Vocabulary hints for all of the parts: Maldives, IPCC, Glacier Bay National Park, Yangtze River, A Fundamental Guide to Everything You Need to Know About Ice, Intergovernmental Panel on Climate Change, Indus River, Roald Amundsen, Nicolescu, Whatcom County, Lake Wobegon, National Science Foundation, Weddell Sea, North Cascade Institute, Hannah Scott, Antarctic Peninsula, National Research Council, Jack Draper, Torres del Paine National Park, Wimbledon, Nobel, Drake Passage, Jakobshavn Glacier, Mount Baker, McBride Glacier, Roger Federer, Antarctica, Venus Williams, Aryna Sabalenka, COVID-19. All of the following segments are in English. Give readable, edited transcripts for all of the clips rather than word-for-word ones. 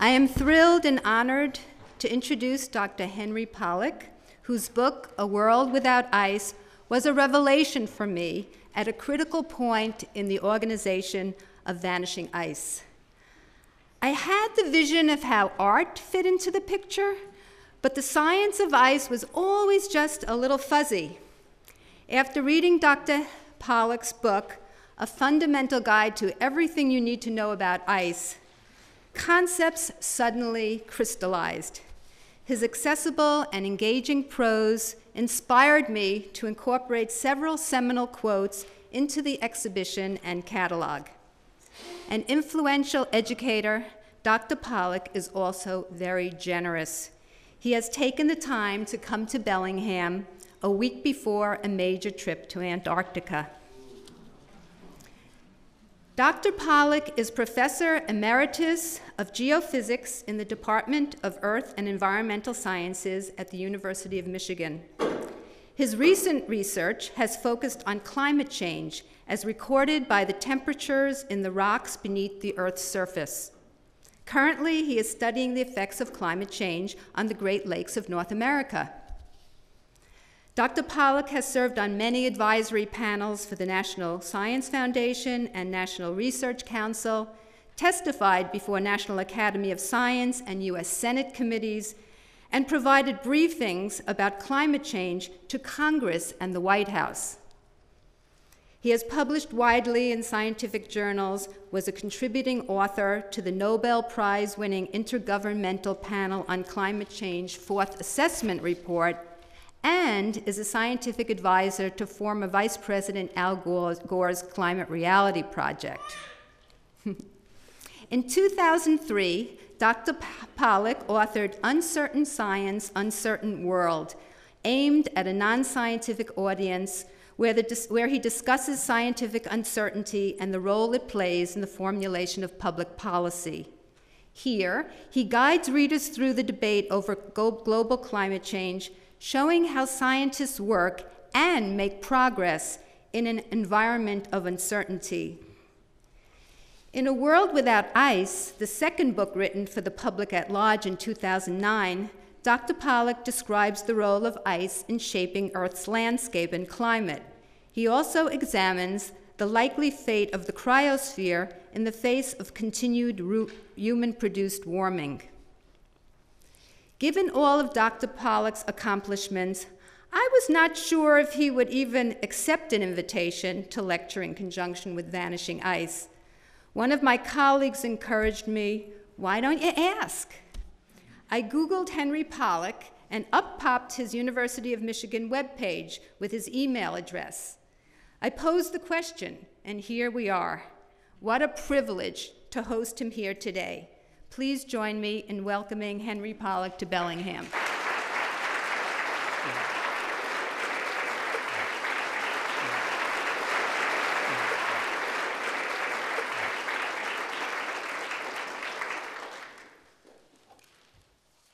I am thrilled and honored to introduce Dr. Henry Pollack, whose book, A World Without Ice, was a revelation for me at a critical point in the organization of Vanishing Ice. I had the vision of how art fit into the picture, but the science of ice was always just a little fuzzy. After reading Dr. Pollack's book, A Fundamental Guide to Everything You Need to Know About Ice, concepts suddenly crystallized. His accessible and engaging prose inspired me to incorporate several seminal quotes into the exhibition and catalog. An influential educator, Dr. Pollack is also very generous. He has taken the time to come to Bellingham a week before a major trip to Antarctica. Dr. Pollack is Professor Emeritus of Geophysics in the Department of Earth and Environmental Sciences at the University of Michigan. His recent research has focused on climate change as recorded by the temperatures in the rocks beneath the Earth's surface. Currently, he is studying the effects of climate change on the Great Lakes of North America. Dr. Pollack has served on many advisory panels for the National Science Foundation and National Research Council, testified before National Academy of Science and U.S. Senate committees, and provided briefings about climate change to Congress and the White House. He has published widely in scientific journals, was a contributing author to the Nobel Prize-winning Intergovernmental Panel on Climate Change Fourth Assessment Report, and is a scientific advisor to former Vice President Al Gore's Climate Reality Project. In 2003, Dr. Pollack authored Uncertain Science, Uncertain World, aimed at a non-scientific audience where he discusses scientific uncertainty and the role it plays in the formulation of public policy. Here, he guides readers through the debate over global climate change, showing how scientists work and make progress in an environment of uncertainty. In A World Without Ice, the second book written for the public at large in 2009, Dr. Pollack describes the role of ice in shaping Earth's landscape and climate. He also examines the likely fate of the cryosphere in the face of continued human-produced warming. Given all of Dr. Pollack's accomplishments, I was not sure if he would even accept an invitation to lecture in conjunction with Vanishing Ice. One of my colleagues encouraged me, "Why don't you ask?" I Googled Henry Pollack, and up popped his University of Michigan webpage with his email address. I posed the question, and here we are. What a privilege to host him here today. Please join me in welcoming Henry Pollack to Bellingham.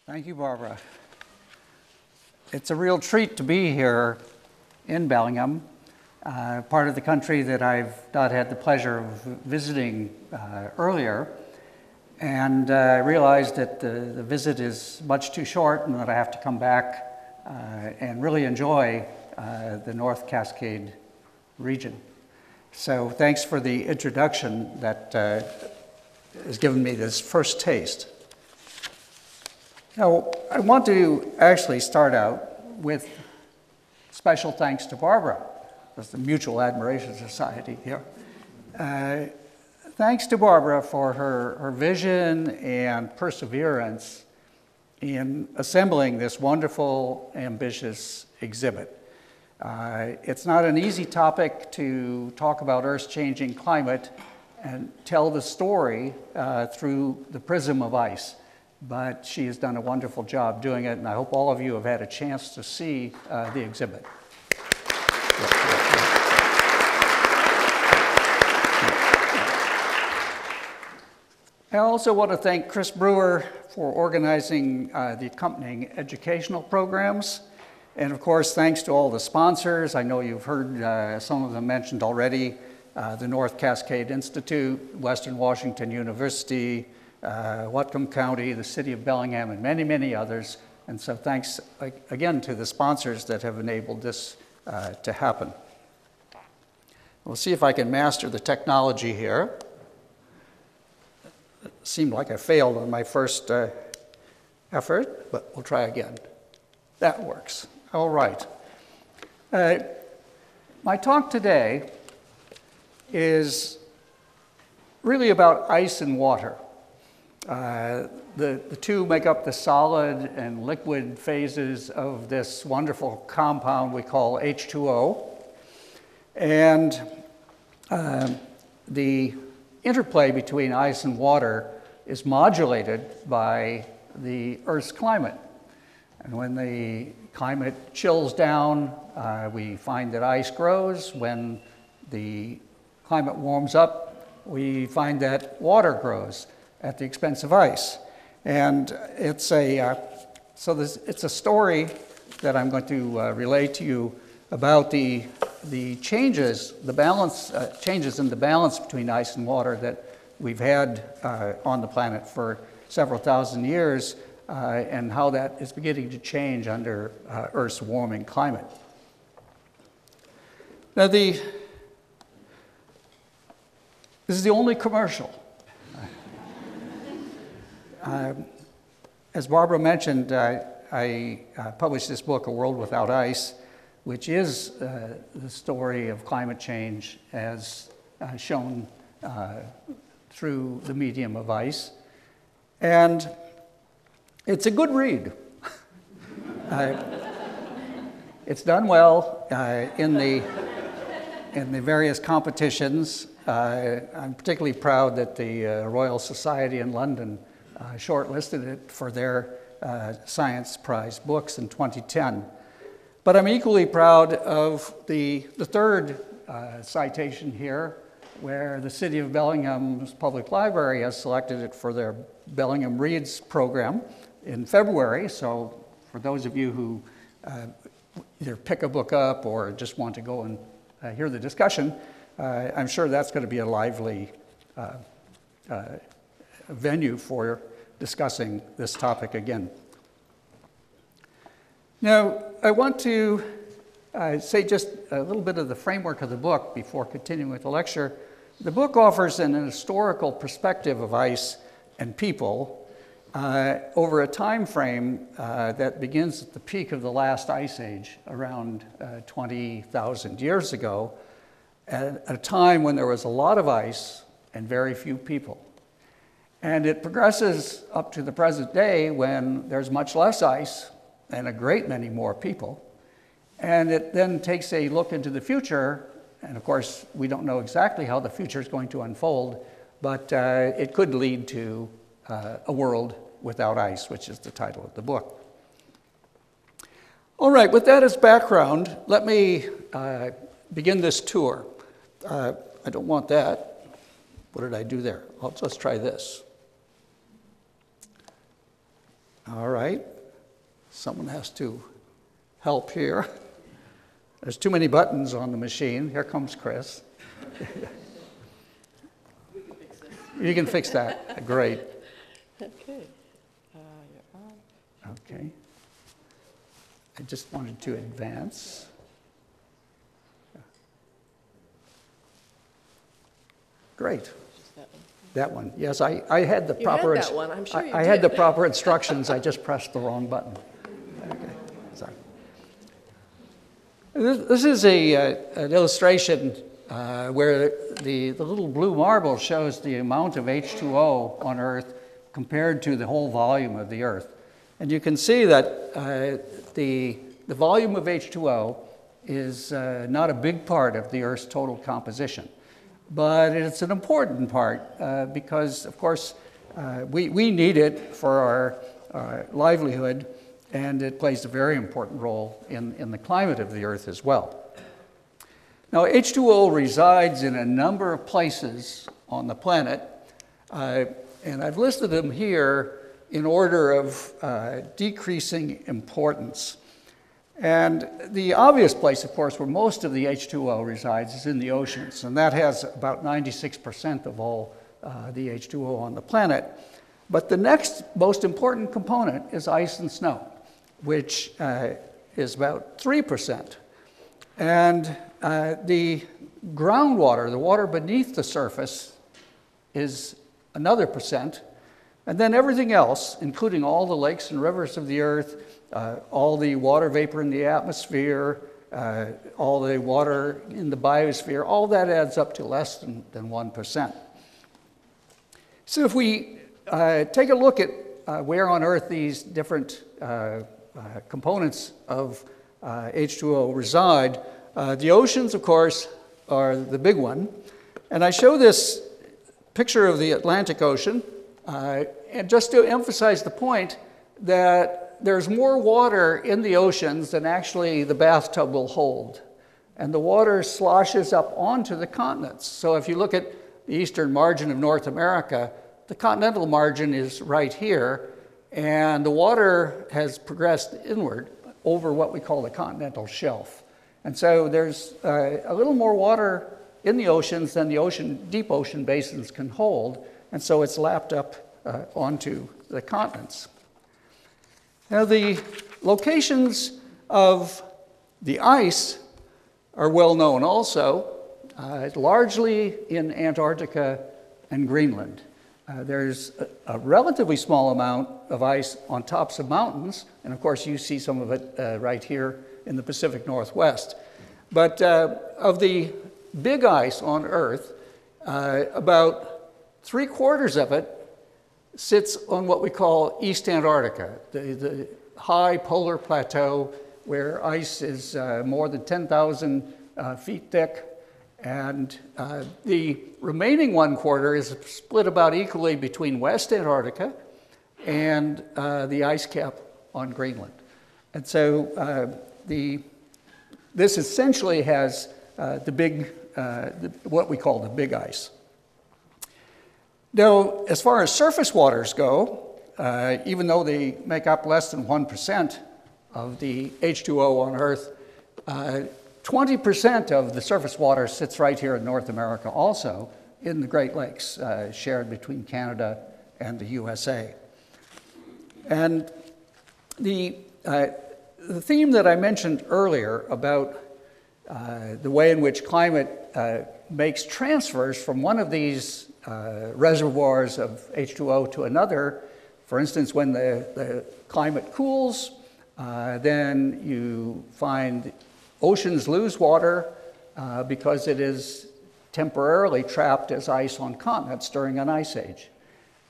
Thank you, Barbara. It's a real treat to be here in Bellingham, part of the country that I've not had the pleasure of visiting earlier. And I realized that the visit is much too short and that I have to come back and really enjoy the North Cascade region. So thanks for the introduction that has given me this first taste. Now, I want to actually start out with special thanks to Barbara. That's the Mutual Admiration Society here. Thanks to Barbara for her vision and perseverance in assembling this wonderful, ambitious exhibit. It's not an easy topic to talk about Earth's changing climate and tell the story through the prism of ice, but she has done a wonderful job doing it, and I hope all of you have had a chance to see the exhibit. I also want to thank Chris Brewer for organizing the accompanying educational programs. And of course, thanks to all the sponsors. I know you've heard some of them mentioned already, the North Cascade Institute, Western Washington University, Whatcom County, the city of Bellingham, and many, many others. And so thanks again to the sponsors that have enabled this to happen. We'll see if I can master the technology here. It seemed like I failed on my first effort, but we'll try again. That works. All right. My talk today is really about ice and water. The two make up the solid and liquid phases of this wonderful compound we call H2O. And the interplay between ice and water is modulated by the Earth's climate. And when the climate chills down, we find that ice grows. When the climate warms up, we find that water grows at the expense of ice. And it's a, it's a story that I'm going to relate to you about the changes, the balance, changes in the balance between ice and water that we've had on the planet for several thousand years, and how that is beginning to change under Earth's warming climate. Now, this is the only commercial. As Barbara mentioned, I published this book, A World Without Ice, which is the story of climate change as shown through the medium of ice. And it's a good read. It's done well in the various competitions. I'm particularly proud that the Royal Society in London shortlisted it for their Science Prize books in 2010. But I'm equally proud of the third citation here, where the City of Bellingham's Public Library has selected it for their Bellingham Reads program in February. So for those of you who either pick a book up or just want to go and hear the discussion, I'm sure that's going to be a lively venue for discussing this topic again. Now, I want to say just a little bit of the framework of the book before continuing with the lecture. The book offers an historical perspective of ice and people over a time frame that begins at the peak of the last ice age, around 20,000 years ago, at a time when there was a lot of ice and very few people. And it progresses up to the present day when there's much less ice and a great many more people. And it then takes a look into the future. And of course, we don't know exactly how the future is going to unfold, but it could lead to A World Without Ice, which is the title of the book. All right, with that as background, let me begin this tour. I don't want that. What did I do there? Let's try this. All right. Someone has to help here. There's too many buttons on the machine. Here comes Chris. We can fix this. You can fix that. Great. Okay. You're on. Okay. I just wanted to advance. Great. That one. Yes, I had the proper. You had that one. I'm sure you did. I had the proper instructions. I just pressed the wrong button. This is an illustration where the little blue marble shows the amount of H2O on Earth compared to the whole volume of the Earth. And you can see that the volume of H2O is not a big part of the Earth's total composition. But it's an important part because, of course, we need it for our livelihood. And it plays a very important role in the climate of the Earth as well. Now, H2O resides in a number of places on the planet, and I've listed them here in order of decreasing importance. And the obvious place, of course, where most of the H2O resides is in the oceans, and that has about 96% of all the H2O on the planet. But the next most important component is ice and snow, which is about 3%. And the groundwater, the water beneath the surface, is another percent. And then everything else, including all the lakes and rivers of the earth, all the water vapor in the atmosphere, all the water in the biosphere, all that adds up to less than 1%. So if we take a look at where on Earth these different components of H2O reside, the oceans, of course, are the big one. And I show this picture of the Atlantic Ocean, and just to emphasize the point that there's more water in the oceans than actually the bathtub will hold. And the water sloshes up onto the continents. So if you look at the eastern margin of North America, the continental margin is right here, and the water has progressed inward over what we call the continental shelf. And so there's a little more water in the oceans than the ocean, deep ocean basins can hold, and so it's lapped up onto the continents. Now, the locations of the ice are well known also, largely in Antarctica and Greenland. There's a relatively small amount of ice on tops of mountains, and of course you see some of it right here in the Pacific Northwest. But of the big ice on Earth, about 3/4 of it sits on what we call East Antarctica, the high polar plateau where ice is more than 10,000 feet thick. And the remaining 1/4 is split about equally between West Antarctica and the ice cap on Greenland. And so this essentially has what we call the big ice. Now, as far as surface waters go, even though they make up less than 1% of the H2O on Earth, 20% of the surface water sits right here in North America also, in the Great Lakes, shared between Canada and the USA. And the theme that I mentioned earlier about the way in which climate makes transfers from one of these reservoirs of H2O to another, for instance, when the climate cools, then you find oceans lose water because it is temporarily trapped as ice on continents during an ice age.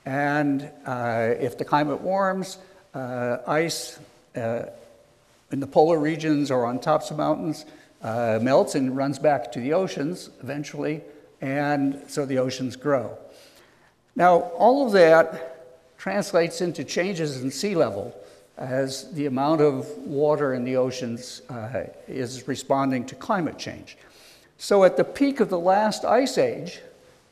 And if the climate warms, ice in the polar regions or on tops of mountains melts and runs back to the oceans eventually, and so the oceans grow. Now, all of that translates into changes in sea level, as the amount of water in the oceans is responding to climate change. So at the peak of the last ice age,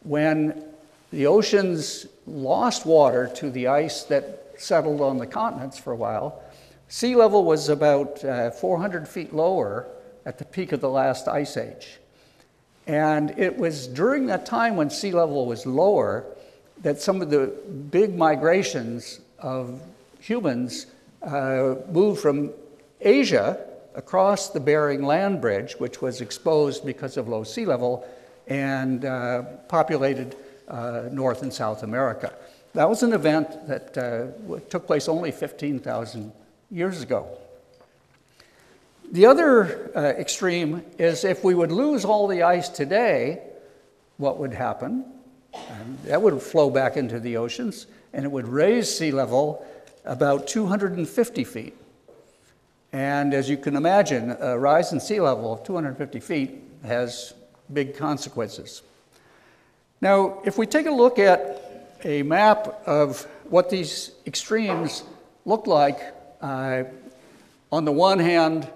when the oceans lost water to the ice that settled on the continents for a while, sea level was about 400 feet lower at the peak of the last ice age. And it was during that time when sea level was lower that some of the big migrations of humans moved from Asia across the Bering Land Bridge, which was exposed because of low sea level, and populated North and South America. That was an event that took place only 15,000 years ago. The other extreme is if we would lose all the ice today, what would happen? That would flow back into the oceans, and it would raise sea level about 250 feet. And as you can imagine, a rise in sea level of 250 feet has big consequences. Now, if we take a look at a map of what these extremes look like, on the one hand,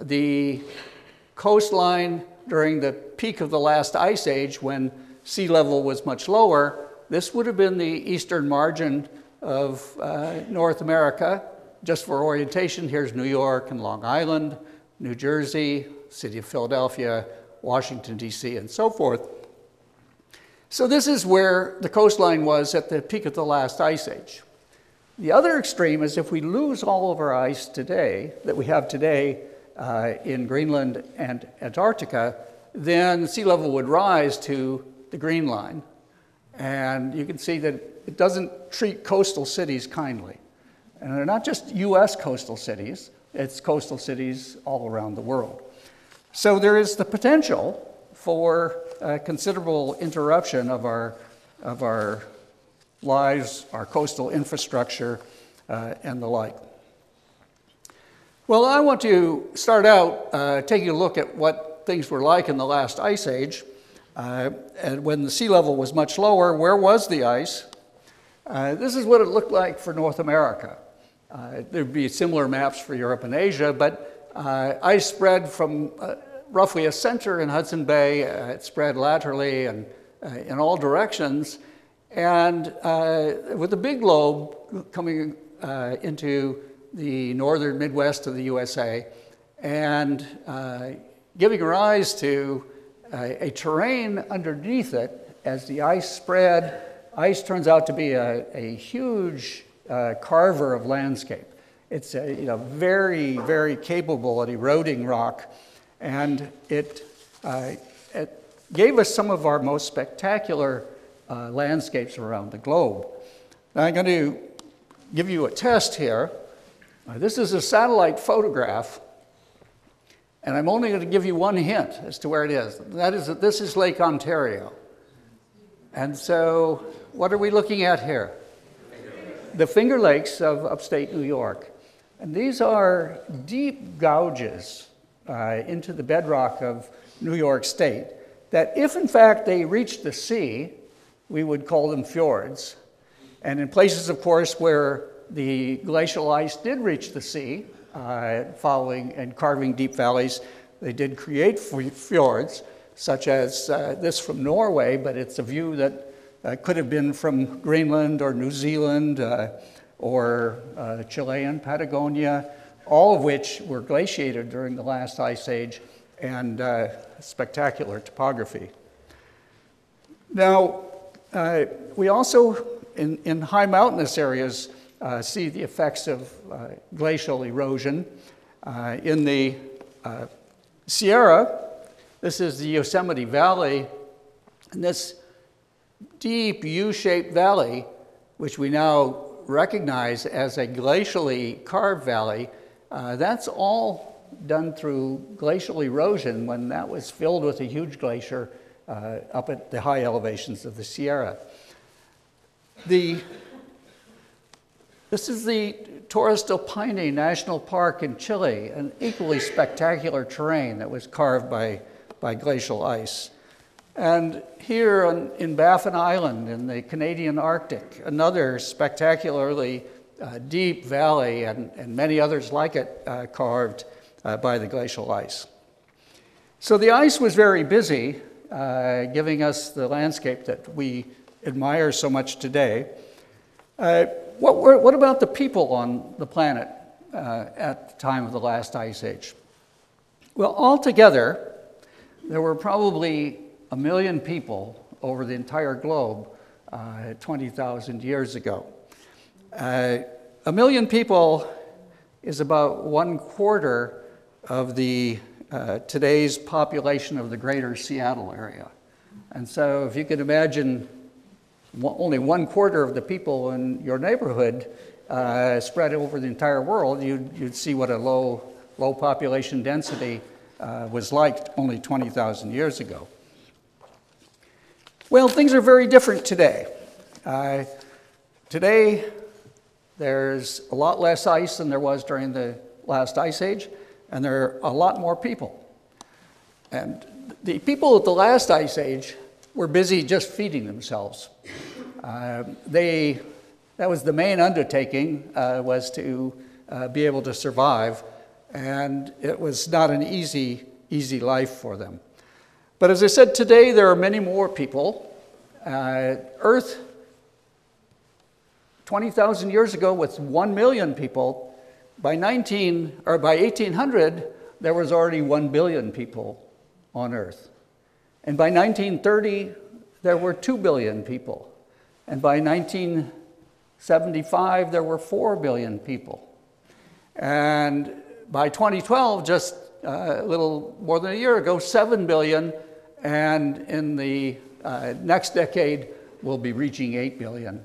the coastline during the peak of the last ice age, when sea level was much lower, this would have been the eastern margin of North America. Just for orientation, here's New York and Long Island, New Jersey, City of Philadelphia, Washington, D.C., and so forth. So this is where the coastline was at the peak of the last ice age. The other extreme is if we lose all of our ice today, that we have today in Greenland and Antarctica, then sea level would rise to the green line. And you can see that it doesn't treat coastal cities kindly. And they're not just US coastal cities, it's coastal cities all around the world. So there is the potential for considerable interruption of our lives, our coastal infrastructure, and the like. Well, I want to start out taking a look at what things were like in the last ice age. And when the sea level was much lower, where was the ice? This is what it looked like for North America. There'd be similar maps for Europe and Asia, but ice spread from roughly a center in Hudson Bay. It spread laterally and in all directions. And with a big globe coming into the northern Midwest of the USA and giving rise to a terrain underneath it as the ice spread. Ice turns out to be a huge carver of landscape. It's a very, very capable at eroding rock, and it gave us some of our most spectacular landscapes around the globe. Now I'm going to give you a test here. This is a satellite photograph, and I'm only going to give you one hint as to where it is. That is that this is Lake Ontario. And so what are we looking at here? The Finger Lakes of upstate New York. And these are deep gouges into the bedrock of New York State that if in fact they reached the sea, we would call them fjords. And in places, of course, where the glacial ice did reach the sea, following and carving deep valleys, they did create fjords, such as this from Norway, but it's a view that could have been from Greenland or New Zealand or Chilean Patagonia, all of which were glaciated during the last ice age, and spectacular topography. Now, we also, in high mountainous areas, see the effects of glacial erosion. In the Sierra, this is the Yosemite Valley, and this deep U-shaped valley, which we now recognize as a glacially carved valley, that's all done through glacial erosion when that was filled with a huge glacier up at the high elevations of the Sierra. This is the Torres del Paine National Park in Chile, an equally spectacular terrain that was carved by glacial ice. And here in Baffin Island in the Canadian Arctic, another spectacularly deep valley and many others like it carved by the glacial ice. So the ice was very busy, giving us the landscape that we admire so much today. What about the people on the planet at the time of the last ice age? Well, altogether, there were probably 1 million people over the entire globe 20,000 years ago. 1 million people is about 1/4 of the today's population of the greater Seattle area. And so if you could imagine only 1/4 of the people in your neighborhood spread over the entire world, you'd see what a low population density was like only 20,000 years ago. Well, things are very different today. Today, there's a lot less ice than there was during the last ice age, and there are a lot more people. And the people at the last ice age were busy just feeding themselves. That was the main undertaking, was to be able to survive, and it was not an easy life for them. But as I said, today there are many more people. Earth, 20,000 years ago, with 1 million people. By 1800, there was already 1 billion people on Earth. And by 1930, there were 2 billion people. And by 1975, there were 4 billion people. And by 2012, just a little more than a year ago, 7 billion. And in the next decade, we'll be reaching 8 billion.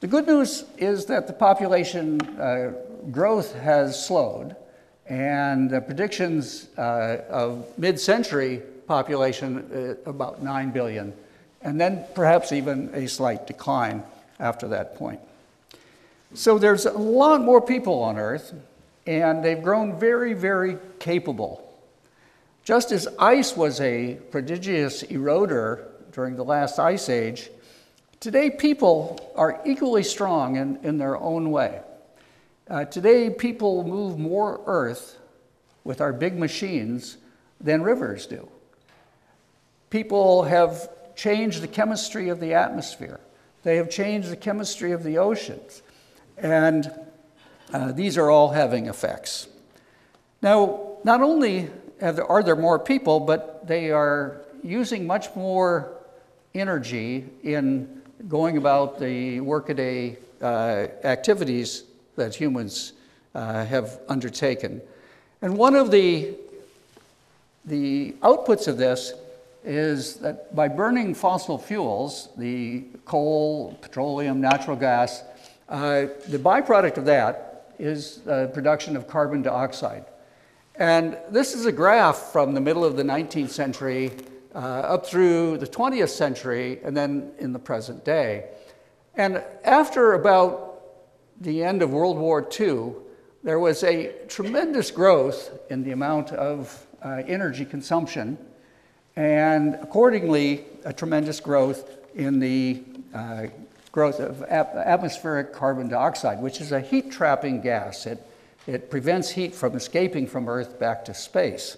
The good news is that the population growth has slowed. And the predictions of mid-century population, about 9 billion. And then perhaps even a slight decline after that point. So there's a lot more people on Earth, and they've grown very, very capable. Just as ice was a prodigious eroder during the last ice age, today people are equally strong in their own way. Today people move more Earth with our big machines than rivers do. People have changed the chemistry of the atmosphere. They have changed the chemistry of the oceans. And these are all having effects. Now, not only are there more people, but they are using much more energy in going about the workaday activities that humans have undertaken. And one of the outputs of this is that by burning fossil fuels, the coal, petroleum, natural gas, the byproduct of that is the production of carbon dioxide. And this is a graph from the middle of the 19th century up through the 20th century and then in the present day. And after about the end of World War II, there was a tremendous growth in the amount of energy consumption, and accordingly, a tremendous growth in the growth of atmospheric carbon dioxide, which is a heat-trapping gas. It prevents heat from escaping from Earth back to space.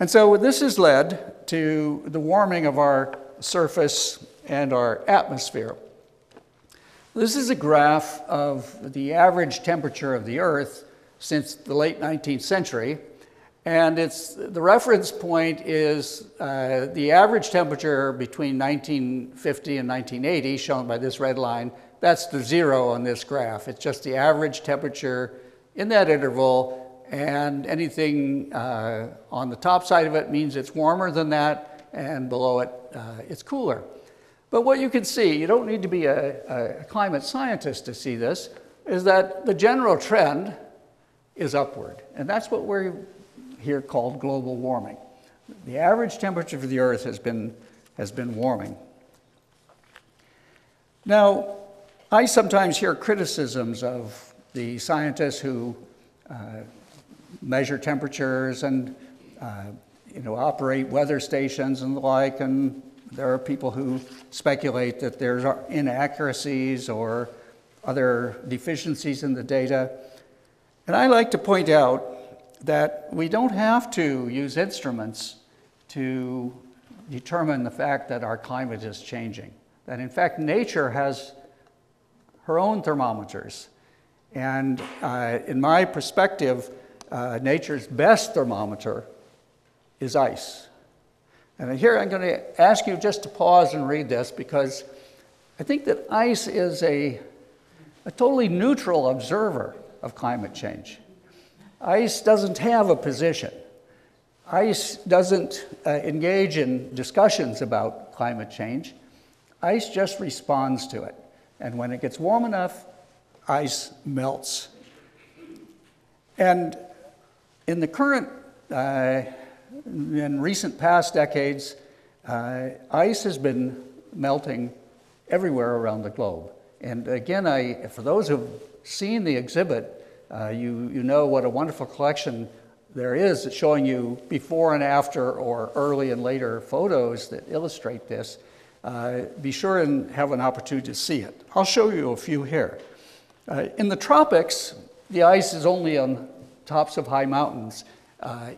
And so this has led to the warming of our surface and our atmosphere. This is a graph of the average temperature of the Earth since the late 19th century. And the reference point is the average temperature between 1950 and 1980, shown by this red line. That's the zero on this graph. It's just the average temperature in that interval, and anything on the top side of it means it's warmer than that, and below it, it's cooler. But what you can see, you don't need to be a climate scientist to see this, is that the general trend is upward, and that's what we're here called global warming. The average temperature for the Earth has been warming. Now, I sometimes hear criticisms of the scientists who measure temperatures and operate weather stations and the like, and there are people who speculate that there's inaccuracies or other deficiencies in the data. And I like to point out that we don't have to use instruments to determine the fact that our climate is changing. That in fact, nature has her own thermometers. And in my perspective, nature's best thermometer is ice. And here I'm going to ask you just to pause and read this, because I think that ice is a totally neutral observer of climate change. Ice doesn't have a position. Ice doesn't engage in discussions about climate change. Ice just responds to it. And when it gets warm enough, ice melts. And in the current, in recent past decades, ice has been melting everywhere around the globe. And again, for those who've seen the exhibit, you know what a wonderful collection there is showing you before and after or early and later photos that illustrate this. Be sure and have an opportunity to see it. I'll show you a few here. In the tropics, the ice is only on tops of high mountains.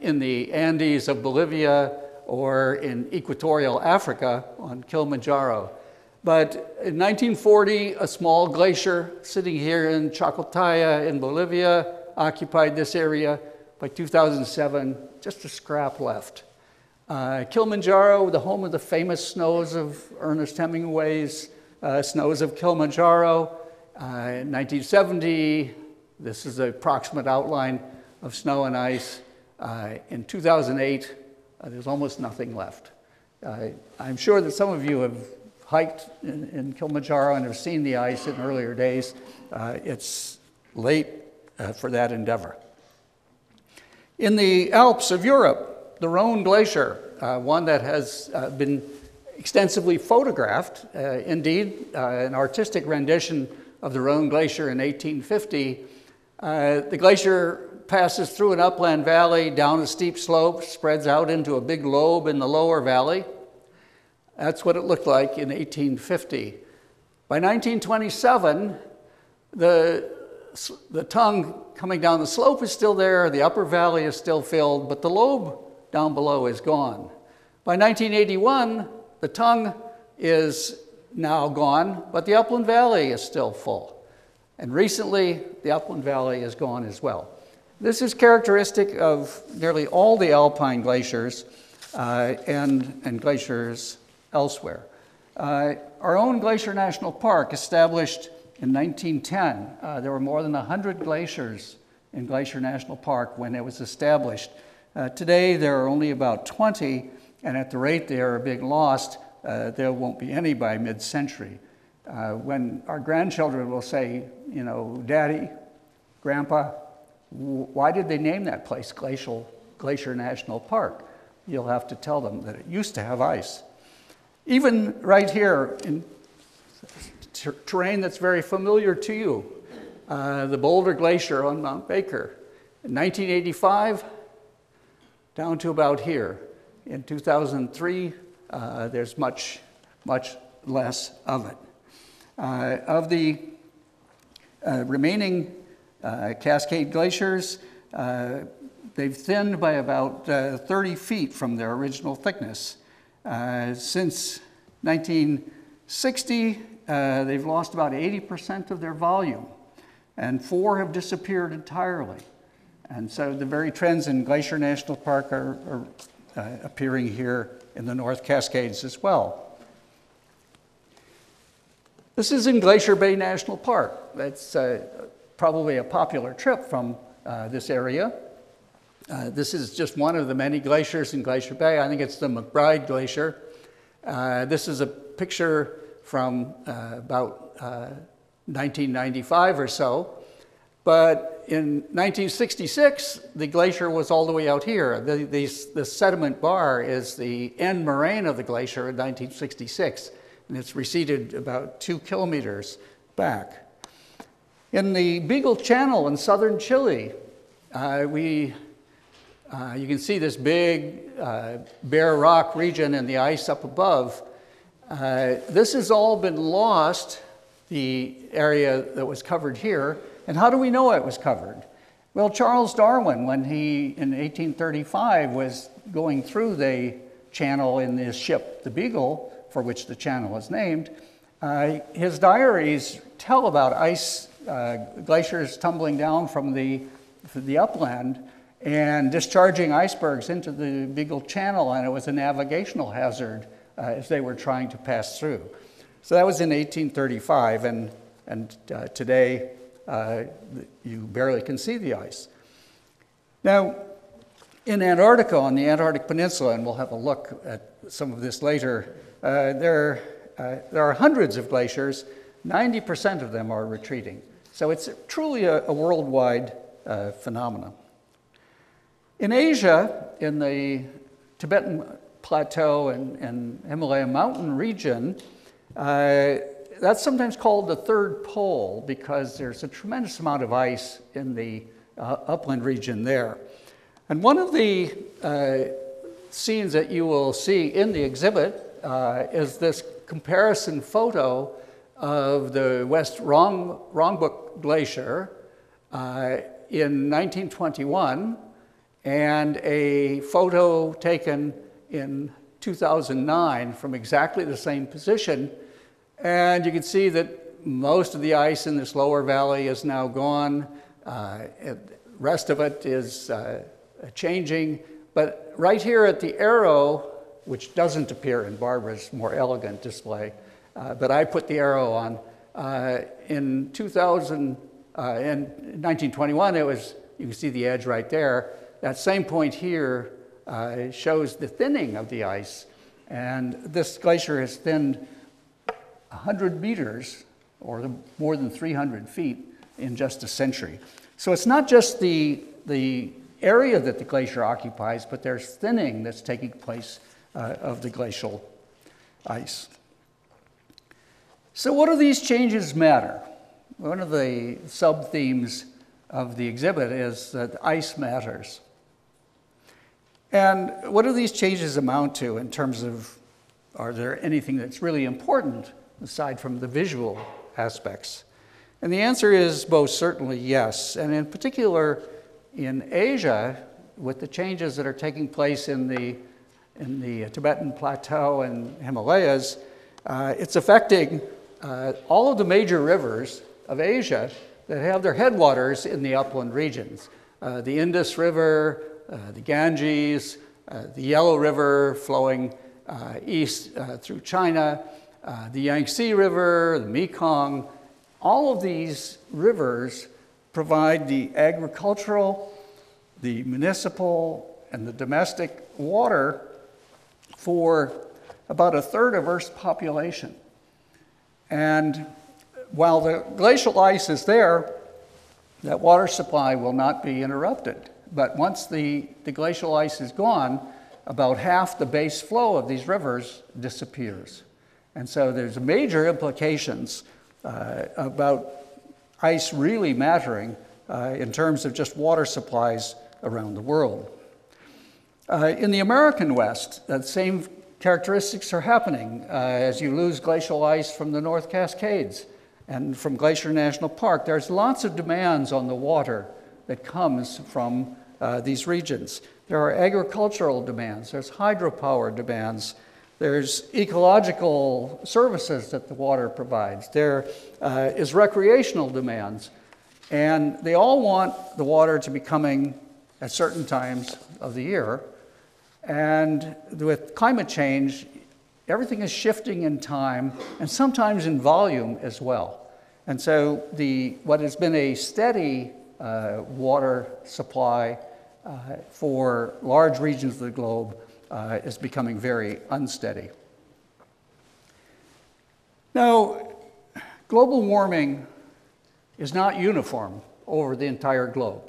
In the Andes of Bolivia or in equatorial Africa on Kilimanjaro. But in 1940, a small glacier sitting here in Chacotaya in Bolivia occupied this area. By 2007, just a scrap left. Kilimanjaro, the home of the famous snows of Ernest Hemingway's Snows of Kilimanjaro. In 1970, this is an approximate outline of snow and ice. In 2008, there's almost nothing left. I'm sure that some of you have hiked in Kilimanjaro and have seen the ice in earlier days. It's late for that endeavor. In the Alps of Europe, the Rhone Glacier, one that has been extensively photographed, indeed, an artistic rendition of the Rhone Glacier in 1850. The glacier passes through an upland valley, down a steep slope, spreads out into a big lobe in the lower valley. That's what it looked like in 1850. By 1927, the tongue coming down the slope is still there, the upper valley is still filled, but the lobe down below is gone. By 1981, the tongue is now gone, but the upland valley is still full. And recently, the upland valley is gone as well. This is characteristic of nearly all the alpine glaciers and glaciers elsewhere. Our own Glacier National Park, established in 1910, there were more than 100 glaciers in Glacier National Park when it was established. Today, there are only about 20, and at the rate they are being lost, there won't be any by mid-century. When our grandchildren will say, you know, Daddy, Grandpa, why did they name that place Glacier National Park? You'll have to tell them that it used to have ice. Even right here in terrain that's very familiar to you, the Boulder Glacier on Mount Baker. In 1985, down to about here. In 2003, there's much, much less of it. Of the remaining Cascade glaciers, they've thinned by about 30 feet from their original thickness. Since 1960, they've lost about 80% of their volume, and 4 have disappeared entirely. And so the very trends in Glacier National Park are appearing here in the North Cascades as well. This is in Glacier Bay National Park. That's probably a popular trip from this area. This is just one of the many glaciers in Glacier Bay. I think it's the McBride Glacier. This is a picture from about 1995 or so. But in 1966, the glacier was all the way out here. The sediment bar is the end moraine of the glacier in 1966, and it's receded about 2 kilometers back. In the Beagle Channel in southern Chile, you can see this big bare rock region and the ice up above. This has all been lost, the area that was covered here. And how do we know it was covered? Well, Charles Darwin, when he, in 1835, was going through the channel in his ship, the Beagle, for which the channel is named, his diaries tell about ice glaciers tumbling down from the upland and discharging icebergs into the Beagle Channel, and it was a navigational hazard if they were trying to pass through. So that was in 1835, and today you barely can see the ice. Now, in Antarctica, on the Antarctic Peninsula, and we'll have a look at some of this later, there are hundreds of glaciers. 90% of them are retreating. So it's truly a worldwide phenomenon. In Asia, in the Tibetan Plateau and Himalaya mountain region, that's sometimes called the third pole because there's a tremendous amount of ice in the upland region there. And one of the scenes that you will see in the exhibit is this comparison photo of the West Rongbuk Glacier in 1921 and a photo taken in 2009 from exactly the same position. And you can see that most of the ice in this lower valley is now gone. The rest of it is changing, But right here at the arrow, which doesn't appear in Barbara's more elegant display, but I put the arrow on. In 1921, it was, you can see the edge right there. That same point here shows the thinning of the ice. And this glacier has thinned 100 meters, or more than 300 feet, in just a century. So it's not just the area that the glacier occupies, but there's thinning that's taking place of the glacial ice. So what do these changes matter? One of the sub-themes of the exhibit is that ice matters. And what do these changes amount to in terms of, are there anything that's really important aside from the visual aspects? And the answer is both certainly yes. And in particular, in Asia, with the changes that are taking place in the Tibetan Plateau and Himalayas, it's affecting all of the major rivers of Asia that have their headwaters in the upland regions. The Indus River, the Ganges, the Yellow River flowing east through China, the Yangtze River, the Mekong. All of these rivers provide the agricultural, the municipal, and the domestic water for about a third of Earth's population. And while the glacial ice is there, that water supply will not be interrupted. But once the glacial ice is gone, about half the base flow of these rivers disappears. And so there's major implications about ice really mattering in terms of just water supplies around the world. In the American West, that same characteristics are happening as you lose glacial ice from the North Cascades and from Glacier National Park. There's lots of demands on the water that comes from these regions. There are agricultural demands, there's hydropower demands, there's ecological services that the water provides, there is recreational demands, and they all want the water to be coming at certain times of the year. And with climate change, everything is shifting in time and sometimes in volume as well. And so what has been a steady water supply for large regions of the globe is becoming very unsteady. Now, global warming is not uniform over the entire globe.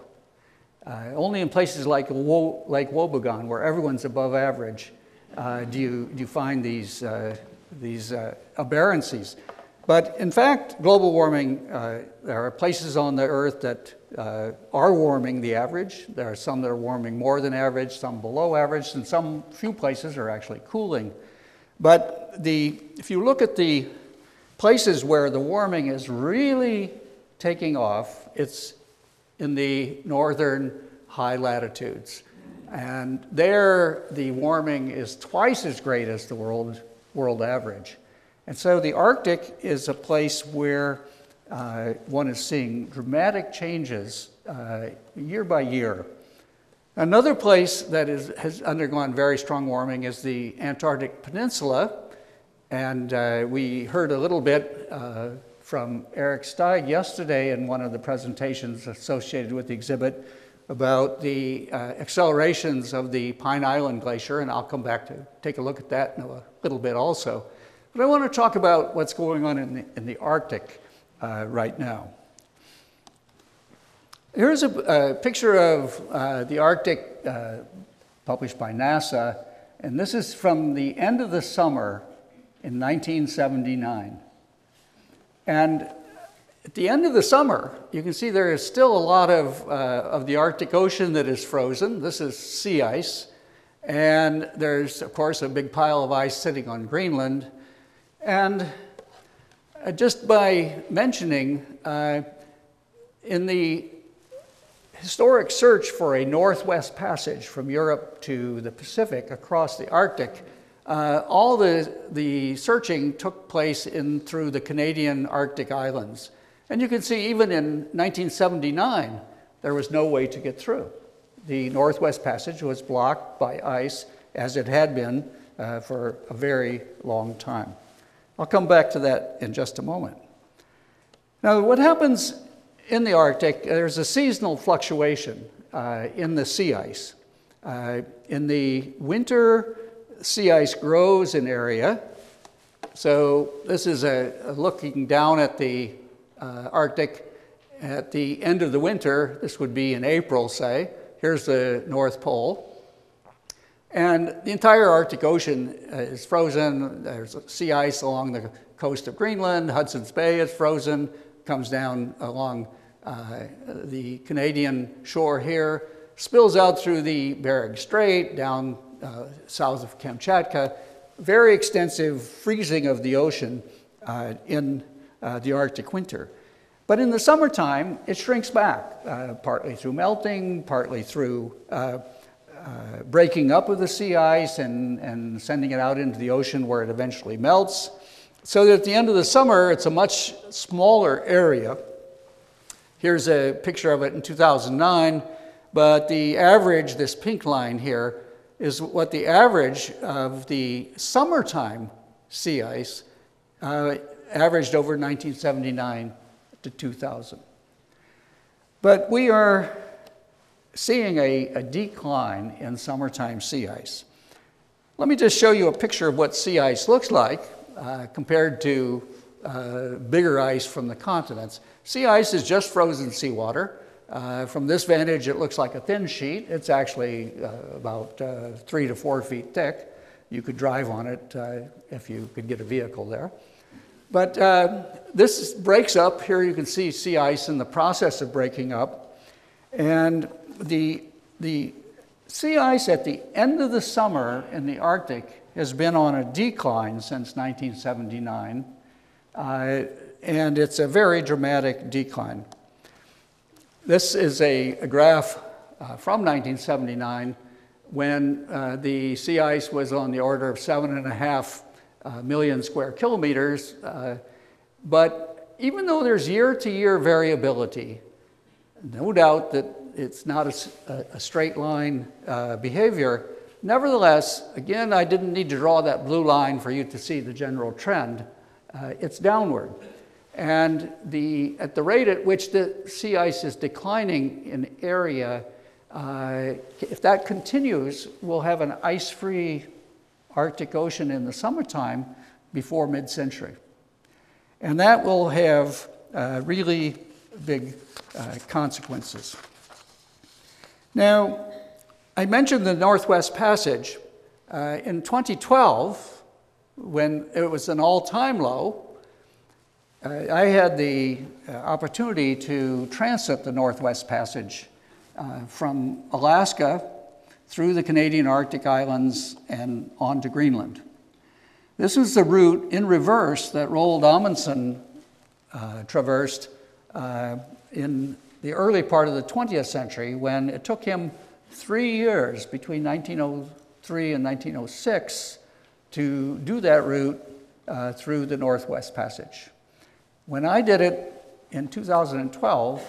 Only in places like Lake Wobegon, where everyone's above average, do you find these aberrancies. But in fact, global warming, there are places on the Earth that are warming the average. There are some that are warming more than average, some below average, and some few places are actually cooling. But if you look at the places where the warming is really taking off, it's in the northern high latitudes. And there, the warming is twice as great as the world average. And so the Arctic is a place where one is seeing dramatic changes year by year. Another place that has undergone very strong warming is the Antarctic Peninsula. And we heard a little bit from Eric Steig yesterday in one of the presentations associated with the exhibit about the accelerations of the Pine Island Glacier, and I'll come back to take a look at that in a little bit also. But I want to talk about what's going on in the Arctic right now. Here's a picture of the Arctic published by NASA, and this is from the end of the summer in 1979. And at the end of the summer, you can see there is still a lot of the Arctic Ocean that is frozen. This is sea ice. And there's, of course, a big pile of ice sitting on Greenland. And just by mentioning, in the historic search for a Northwest Passage from Europe to the Pacific across the Arctic, all the searching took place through the Canadian Arctic Islands. And you can see even in 1979, there was no way to get through. the Northwest Passage was blocked by ice as it had been for a very long time. I'll come back to that in just a moment. Now, what happens in the Arctic, there's a seasonal fluctuation in the sea ice. In the winter, sea ice grows in area. So this is a looking down at the Arctic at the end of the winter. This would be in April, say. Here's the North Pole. And the entire Arctic Ocean is frozen. There's sea ice along the coast of Greenland. Hudson's Bay is frozen. Comes down along the Canadian shore here. Spills out through the Bering Strait, down south of Kamchatka. Very extensive freezing of the ocean in the Arctic winter. But in the summertime, it shrinks back, partly through melting, partly through breaking up of the sea ice and sending it out into the ocean where it eventually melts. So that at the end of the summer, it's a much smaller area. Here's a picture of it in 2009, but the average, this pink line here, is what the average of the summertime sea ice averaged over 1979 to 2000. But we are seeing a decline in summertime sea ice. Let me just show you a picture of what sea ice looks like compared to bigger ice from the continents. Sea ice is just frozen seawater. From this vantage, it looks like a thin sheet. It's actually about 3 to 4 feet thick. You could drive on it if you could get a vehicle there. But this breaks up. Here you can see sea ice in the process of breaking up. And the sea ice at the end of the summer in the Arctic has been on a decline since 1979. And it's a very dramatic decline. This is a graph from 1979 when the sea ice was on the order of 7.5 million square kilometers. But even though there's year-to-year variability, no doubt that it's not a straight line behavior. Nevertheless, again, I didn't need to draw that blue line for you to see the general trend. It's downward. And at the rate at which the sea ice is declining in area, if that continues, we'll have an ice-free Arctic Ocean in the summertime before mid-century. And that will have really big consequences. Now, I mentioned the Northwest Passage. In 2012, when it was an all-time low, I had the opportunity to transit the Northwest Passage from Alaska through the Canadian Arctic Islands and on to Greenland. This is the route in reverse that Roald Amundsen traversed in the early part of the 20th century, when it took him 3 years between 1903 and 1906 to do that route through the Northwest Passage. When I did it in 2012,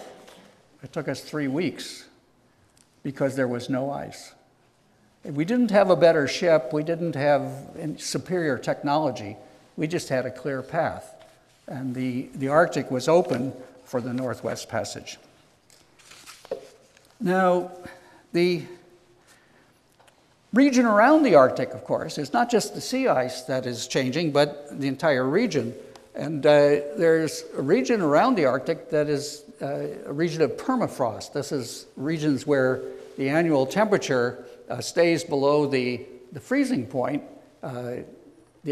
it took us 3 weeks because there was no ice. We didn't have a better ship. We didn't have superior technology. We just had a clear path. And the Arctic was open for the Northwest Passage. Now, the region around the Arctic, of course, is not just the sea ice that is changing, but the entire region. And there's a region around the Arctic that is a region of permafrost. This is regions where the annual temperature stays below the freezing point. The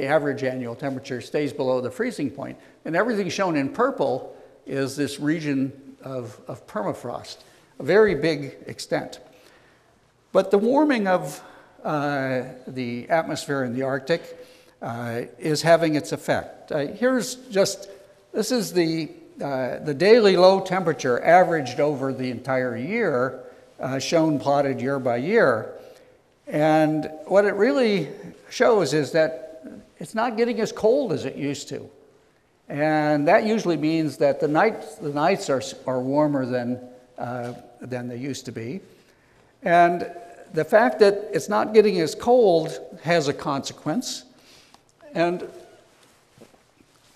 average annual temperature stays below the freezing point. And everything shown in purple is this region of permafrost, a very big extent. But the warming of the atmosphere in the Arctic is having its effect. This is the daily low temperature averaged over the entire year, shown plotted year by year. And what it really shows is that it's not getting as cold as it used to. And that usually means that the nights are warmer than they used to be. And the fact that it's not getting as cold has a consequence. And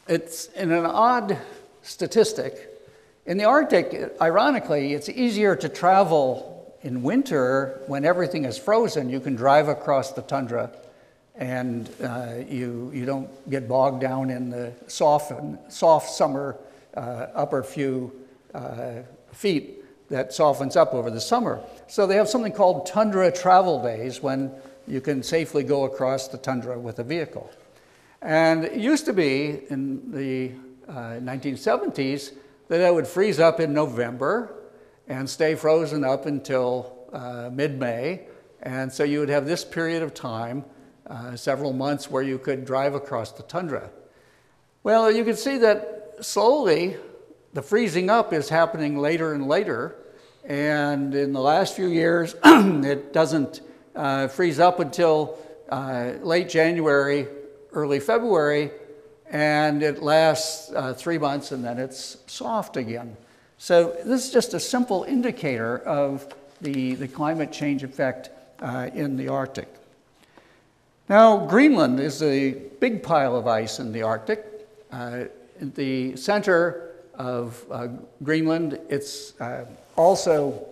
it's in an odd statistic. In the Arctic, ironically, it's easier to travel in winter when everything is frozen. You can drive across the tundra and you don't get bogged down in the soft summer upper few feet that softens up over the summer. So they have something called tundra travel days when you can safely go across the tundra with a vehicle. And it used to be in the 1970s that it would freeze up in November and stay frozen up until mid-May. And so you would have this period of time, several months, where you could drive across the tundra. Well, you can see that slowly the freezing up is happening later and later. And in the last few years, it doesn't freeze up until late January, early February, and it lasts 3 months and then it's soft again. So this is just a simple indicator of the climate change effect in the Arctic. Now, Greenland is a big pile of ice in the Arctic. In the center of Greenland, it's also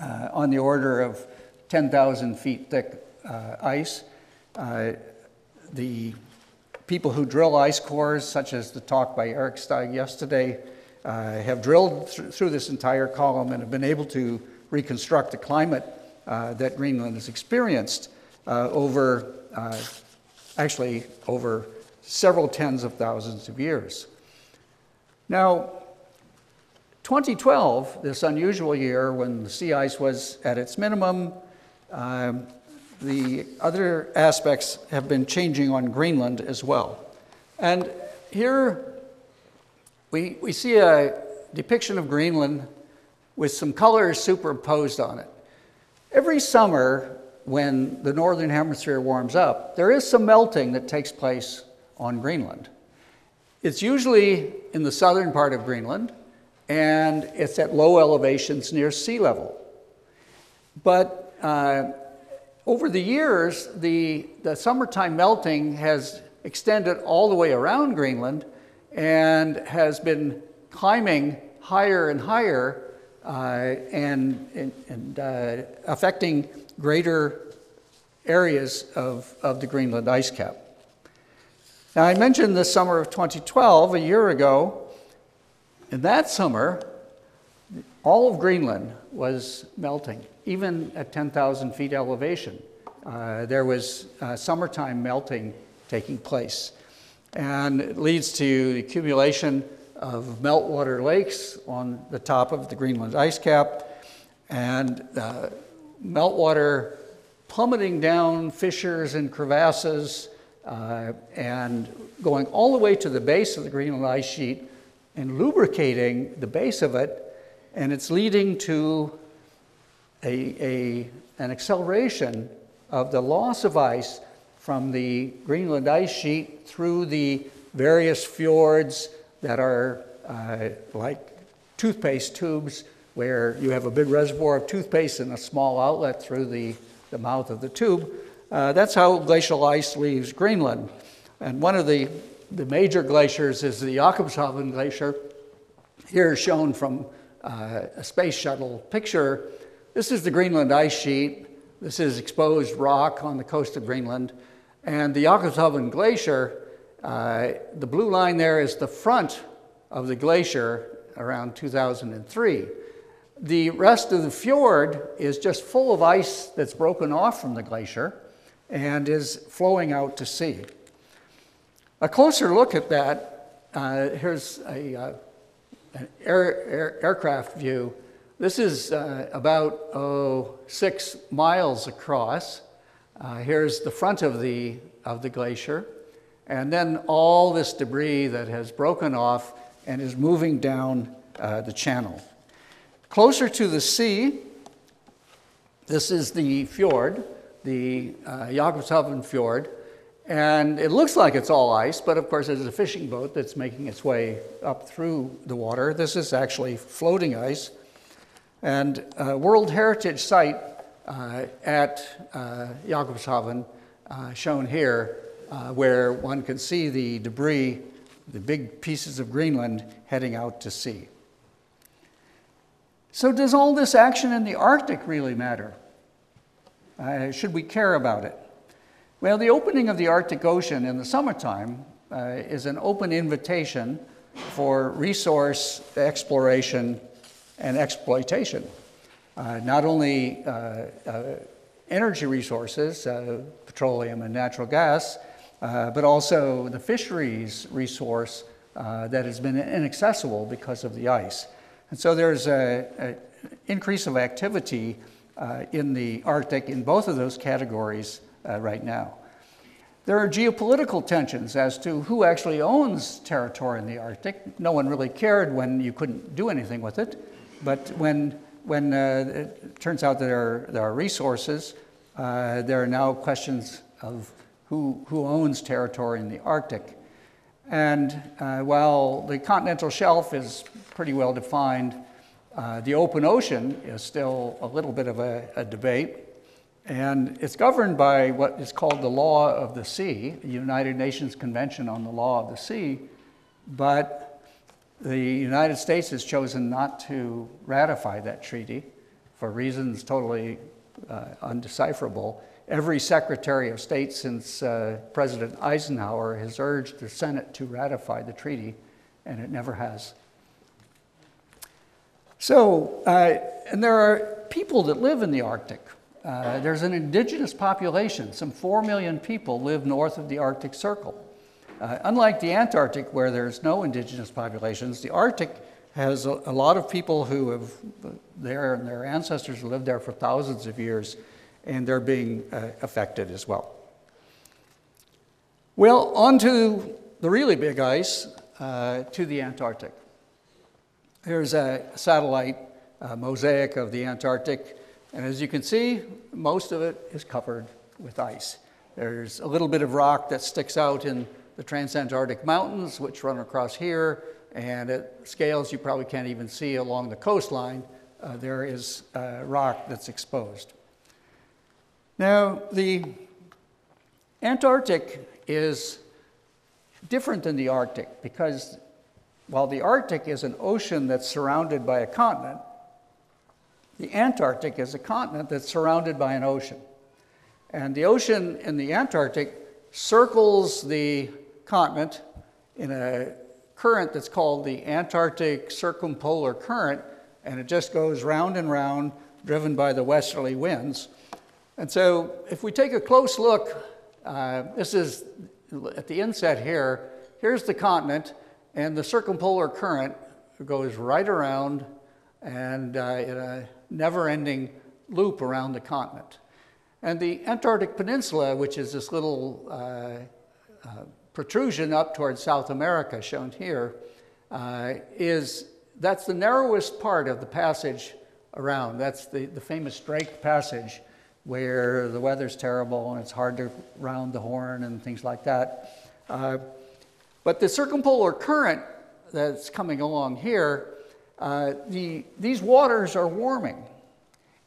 on the order of 10,000 feet thick ice. The people who drill ice cores, such as the talk by Eric Steig yesterday, have drilled through this entire column and have been able to reconstruct the climate that Greenland has experienced over several tens of thousands of years. Now, 2012, this unusual year when the sea ice was at its minimum, the other aspects have been changing on Greenland as well. And here we see a depiction of Greenland with some colors superimposed on it. Every summer, when the northern hemisphere warms up, there is some melting that takes place on Greenland. It's usually in the southern part of Greenland, and it's at low elevations near sea level. But over the years, the summertime melting has extended all the way around Greenland and has been climbing higher and higher and affecting greater areas of the Greenland ice cap. Now, I mentioned the summer of 2012, a year ago. In that summer, all of Greenland was melting. Even at 10,000 feet elevation, there was summertime melting taking place. And it leads to the accumulation of meltwater lakes on the top of the Greenland ice cap, and meltwater plummeting down fissures and crevasses and going all the way to the base of the Greenland ice sheet and lubricating the base of it. And it's leading to an acceleration of the loss of ice from the Greenland ice sheet through the various fjords that are like toothpaste tubes, where you have a big reservoir of toothpaste and a small outlet through the mouth of the tube. That's how glacial ice leaves Greenland. And one of the major glaciers is the Jakobshavn Glacier, here shown from a space shuttle picture. This is the Greenland ice sheet. This is exposed rock on the coast of Greenland. And the Jakobshavn Glacier, the blue line there is the front of the glacier around 2003. The rest of the fjord is just full of ice that's broken off from the glacier and is flowing out to sea. A closer look at that, here's an aircraft view. This is about 6 miles across. Here's the front of the glacier, and then all this debris that has broken off and is moving down the channel. Closer to the sea, this is the fjord, the Jakobshavn Fjord, and it looks like it's all ice, but of course there's a fishing boat that's making its way up through the water. This is actually floating ice. And World Heritage Site at Jakobshavn, shown here, where one can see the debris, the big pieces of Greenland heading out to sea. So does all this action in the Arctic really matter? Should we care about it? Well, the opening of the Arctic Ocean in the summertime is an open invitation for resource exploration and exploitation. Not only energy resources, petroleum and natural gas, but also the fisheries resource that has been inaccessible because of the ice. And so there's an increase of activity in the Arctic in both of those categories right now. There are geopolitical tensions as to who actually owns territory in the Arctic. No one really cared when you couldn't do anything with it, but when it turns out that there are resources, there are now questions of who owns territory in the Arctic. And while the continental shelf is pretty well defined, the open ocean is still a little bit of a debate. And it's governed by what is called the Law of the Sea, the United Nations Convention on the Law of the Sea. But the United States has chosen not to ratify that treaty for reasons totally undecipherable. Every Secretary of State since President Eisenhower has urged the Senate to ratify the treaty, and it never has. So, and there are people that live in the Arctic. There's an indigenous population. Some 4 million people live north of the Arctic Circle. Unlike the Antarctic, where there's no indigenous populations, the Arctic has a lot of people who have there and their ancestors lived there for thousands of years, and they're being affected as well. Well, on to the really big ice, to the Antarctic. Here's a satellite mosaic of the Antarctic, and as you can see, most of it is covered with ice. There's a little bit of rock that sticks out in the Transantarctic Mountains, which run across here, and at scales you probably can't even see along the coastline, there is rock that's exposed. Now, the Antarctic is different than the Arctic because while the Arctic is an ocean that's surrounded by a continent, the Antarctic is a continent that's surrounded by an ocean. And the ocean in the Antarctic circles the continent in a current that's called the Antarctic Circumpolar Current, and it just goes round and round, driven by the westerly winds. And so if we take a close look, this is at the inset here, here's the continent, and the circumpolar current goes right around and in a never-ending loop around the continent. And the Antarctic Peninsula, which is this little protrusion up towards South America shown here, that's the narrowest part of the passage around. That's the famous Drake Passage, where the weather's terrible and it's hard to round the horn and things like that. But the circumpolar current that's coming along here, these waters are warming.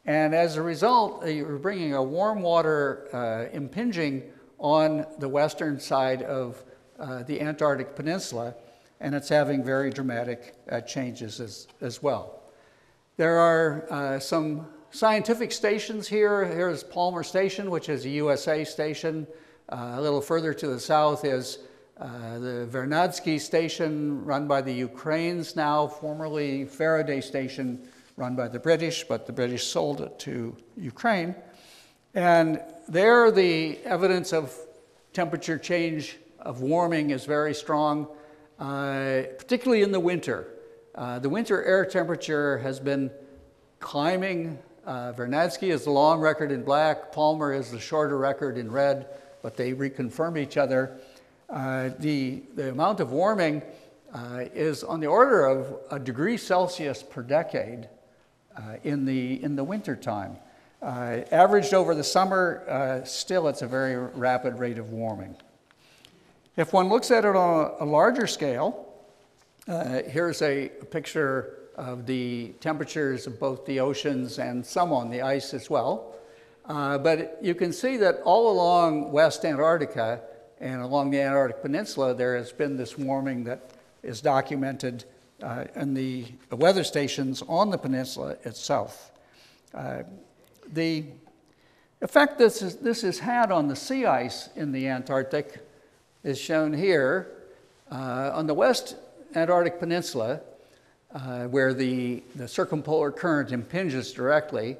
And as a result, you're bringing a warm water impinging on the western side of the Antarctic Peninsula, and it's having very dramatic changes as well. There are some scientific stations here. Here's Palmer Station, which is a USA station. A little further to the south is the Vernadsky Station, run by the Ukrainians now, formerly Faraday Station, run by the British, but the British sold it to Ukraine. And there the evidence of temperature change, of warming, is very strong, particularly in the winter. The winter air temperature has been climbing. Vernadsky is the long record in black, Palmer is the shorter record in red, but they reconfirm each other. The amount of warming is on the order of a degree Celsius per decade in the winter time. Averaged over the summer, still it's a very rapid rate of warming. If one looks at it on a larger scale, here's a picture of the temperatures of both the oceans and some on the ice as well. But you can see that all along West Antarctica and along the Antarctic Peninsula, there has been this warming that is documented in the weather stations on the peninsula itself. The effect this has had on the sea ice in the Antarctic is shown here. On the West Antarctic Peninsula, where the circumpolar current impinges directly,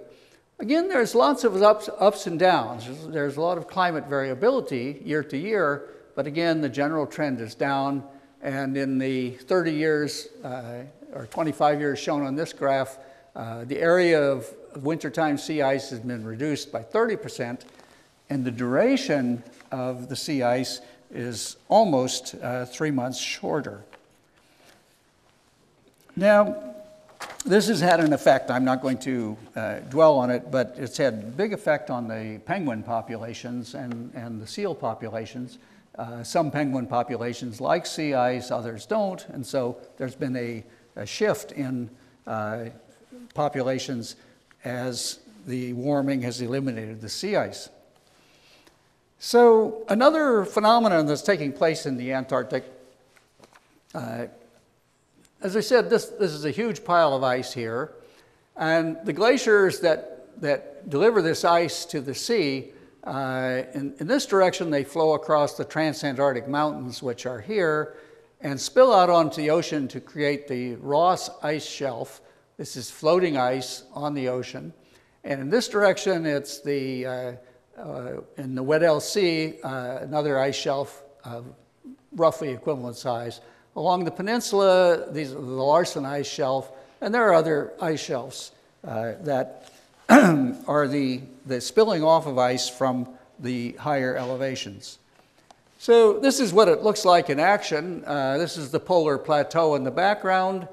again, there's lots of ups and downs. There's a lot of climate variability year to year, but again, the general trend is down. And in the 30 years or 25 years shown on this graph, the area of wintertime sea ice has been reduced by 30%, and the duration of the sea ice is almost 3 months shorter. Now, this has had an effect. I'm not going to dwell on it, but it's had a big effect on the penguin populations and the seal populations. Some penguin populations like sea ice, others don't, and so there's been a shift in populations as the warming has eliminated the sea ice. So another phenomenon that's taking place in the Antarctic, as I said, this is a huge pile of ice here, and the glaciers that deliver this ice to the sea, in this direction, they flow across the Transantarctic Mountains, which are here, and spill out onto the ocean to create the Ross Ice Shelf. This is floating ice on the ocean. And in this direction, it's in the Weddell Sea, another ice shelf of roughly equivalent size. Along the peninsula, these are the Larsen Ice Shelf, and there are other ice shelves that are the spilling off of ice from the higher elevations. So this is what it looks like in action. This is the polar plateau in the background.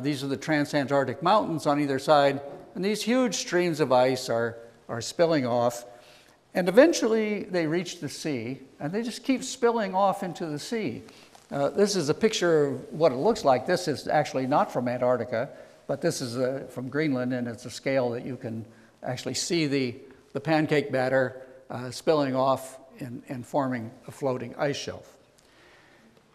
These are the Transantarctic Mountains on either side, and these huge streams of ice are spilling off. And eventually they reach the sea, and they just keep spilling off into the sea. This is a picture of what it looks like. This is actually not from Antarctica, but this is from Greenland, and it's a scale that you can actually see the pancake batter spilling off and forming a floating ice shelf.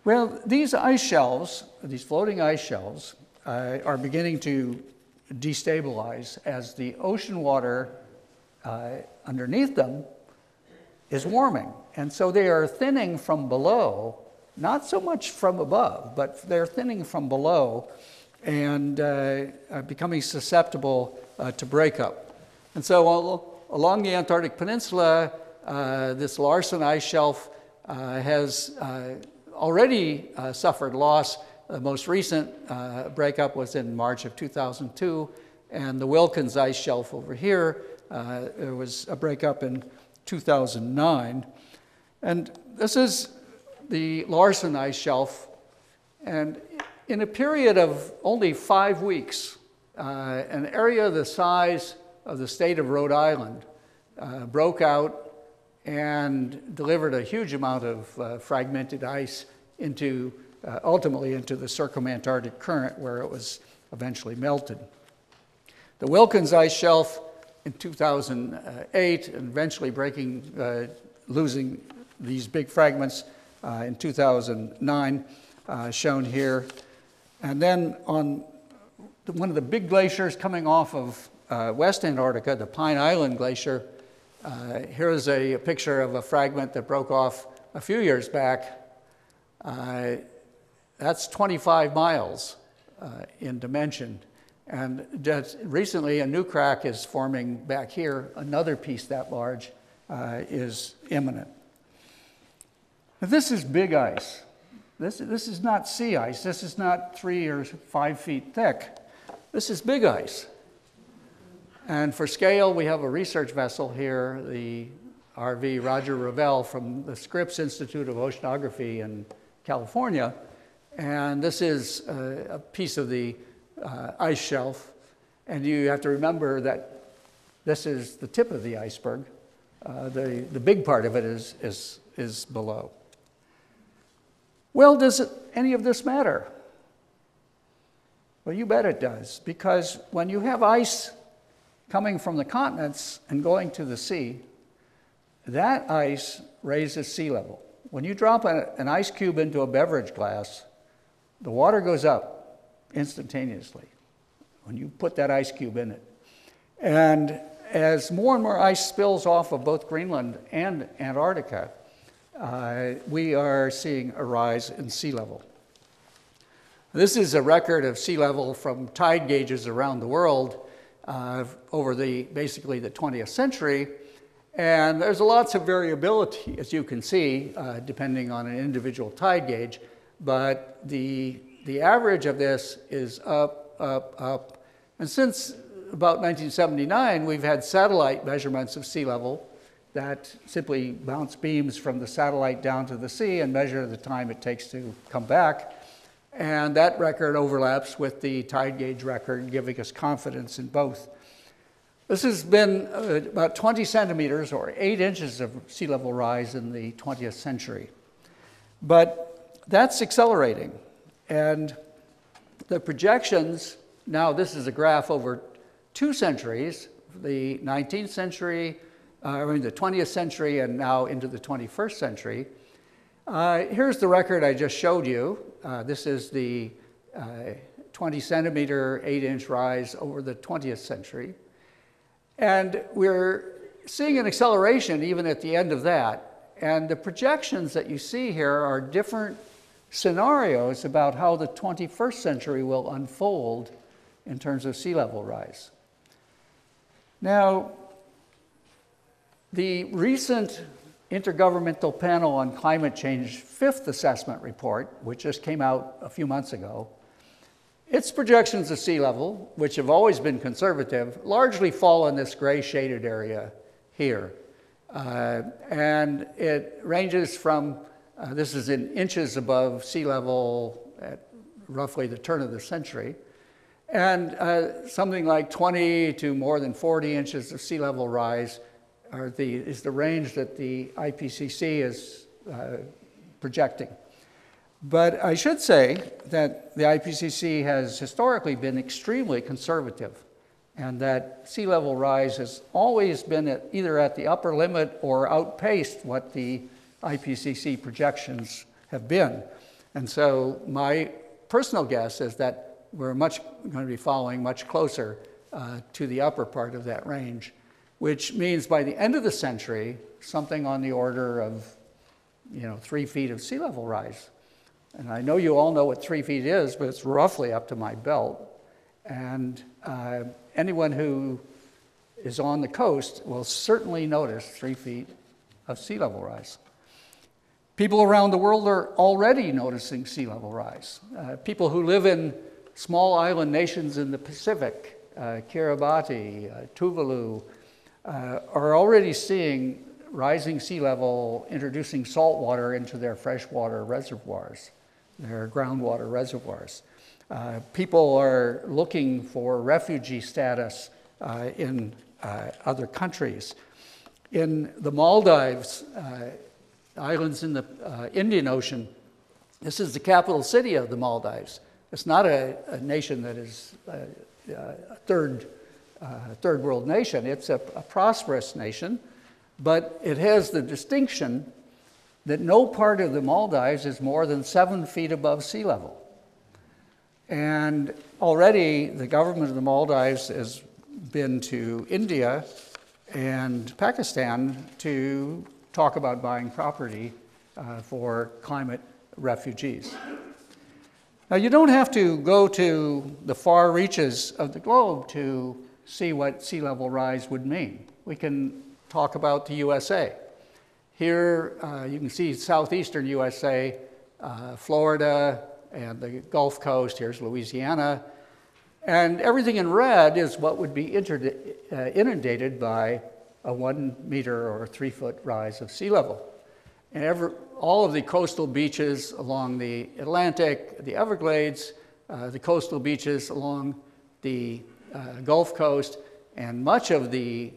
Well, these ice shelves, these floating ice shelves, are beginning to destabilize as the ocean water underneath them is warming. And so they are thinning from below, not so much from above, but they're thinning from below and becoming susceptible to breakup. And so along the Antarctic Peninsula, this Larsen Ice Shelf has already suffered loss. The most recent breakup was in March of 2002, and the Wilkins Ice Shelf over here, there was a breakup in 2009. And this is the Larsen Ice Shelf, and in a period of only 5 weeks, an area the size of the state of Rhode Island broke out and delivered a huge amount of fragmented ice into, ultimately into the Circumantarctic Current, where it was eventually melted. The Wilkins Ice Shelf in 2008, and eventually breaking, losing these big fragments in 2009, shown here. And then on one of the big glaciers coming off of West Antarctica, the Pine Island Glacier, here's a picture of a fragment that broke off a few years back. That's 25 miles in dimension. And just recently, a new crack is forming back here. Another piece that large is imminent. Now, this is big ice. This is not sea ice. This is not 3 or 5 feet thick. This is big ice. And for scale, we have a research vessel here, the RV Roger Revelle from the Scripps Institute of Oceanography in California. And this is a piece of the ice shelf. And you have to remember that this is the tip of the iceberg. The big part of it is below. Well, does any of this matter? Well, you bet it does, because when you have ice coming from the continents and going to the sea, that ice raises sea level. When you drop an ice cube into a beverage glass, the water goes up instantaneously when you put that ice cube in it. And as more and more ice spills off of both Greenland and Antarctica, we are seeing a rise in sea level. This is a record of sea level from tide gauges around the world over basically the 20th century. And there's lots of variability, as you can see, depending on an individual tide gauge. But the average of this is up, up, up. And since about 1979, we've had satellite measurements of sea level that simply bounce beams from the satellite down to the sea and measure the time it takes to come back. And that record overlaps with the tide gauge record, giving us confidence in both. This has been about 20 centimeters or 8 inches of sea level rise in the 20th century. But that's accelerating. And the projections, now this is a graph over 2 centuries, the 19th century, the 20th century, and now into the 21st century. Here's the record I just showed you. This is the 20 centimeter, 8 inch rise over the 20th century. And we're seeing an acceleration even at the end of that. And the projections that you see here are different scenarios about how the 21st century will unfold in terms of sea level rise. Now, the recent Intergovernmental Panel on Climate Change 5th assessment report, which just came out a few months ago, its projections of sea level, which have always been conservative, largely fall in this gray shaded area here. And it ranges from, this is in inches above sea level at roughly the turn of the century, and something like 20 to more than 40 inches of sea level rise is the range that the IPCC is projecting. But I should say that the IPCC has historically been extremely conservative, and that sea level rise has always been either at the upper limit or outpaced what the IPCC projections have been. And so my personal guess is that we're going to be following much closer to the upper part of that range, which means by the end of the century, something on the order of 3 feet of sea level rise. And I know you all know what 3 feet is, but it's roughly up to my belt. And anyone who is on the coast will certainly notice 3 feet of sea level rise. People around the world are already noticing sea level rise. People who live in small island nations in the Pacific, Kiribati, Tuvalu, are already seeing rising sea level introducing salt water into their freshwater reservoirs, their groundwater reservoirs. People are looking for refugee status in other countries. In the Maldives, islands in the Indian Ocean, this is the capital city of the Maldives. It's not a nation that is a third world nation. It's a prosperous nation, but it has the distinction that no part of the Maldives is more than 7 feet above sea level. And already the government of the Maldives has been to India and Pakistan to talk about buying property for climate refugees. Now, you don't have to go to the far reaches of the globe to see what sea level rise would mean. We can talk about the USA. Here you can see southeastern USA, Florida, and the Gulf Coast. Here's Louisiana. And everything in red is what would be inundated by a 1 meter or 3 foot rise of sea level. And all of the coastal beaches along the Atlantic, the Everglades, the coastal beaches along the Gulf Coast, and much of the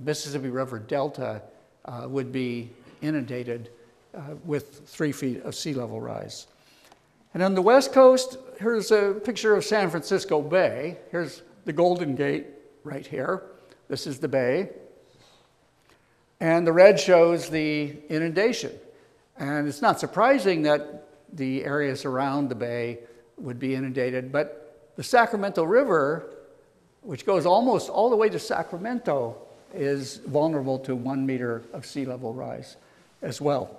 Mississippi River Delta would be inundated with 3 feet of sea level rise. And on the West Coast, here's a picture of San Francisco Bay. Here's the Golden Gate right here. This is the bay. And the red shows the inundation. And it's not surprising that the areas around the bay would be inundated, but the Sacramento River, which goes almost all the way to Sacramento, is vulnerable to 1 meter of sea level rise as well.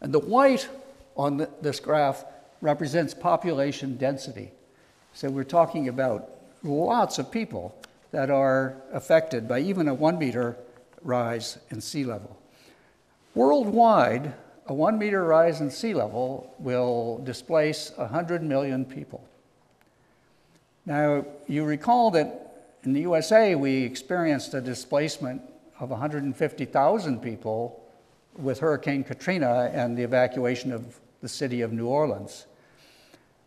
And the white on this graph represents population density. So we're talking about lots of people that are affected by even a 1 meter rise in sea level. Worldwide, a 1 meter rise in sea level will displace 100 million people. Now, you recall that in the USA, we experienced a displacement of 150,000 people with Hurricane Katrina and the evacuation of the city of New Orleans.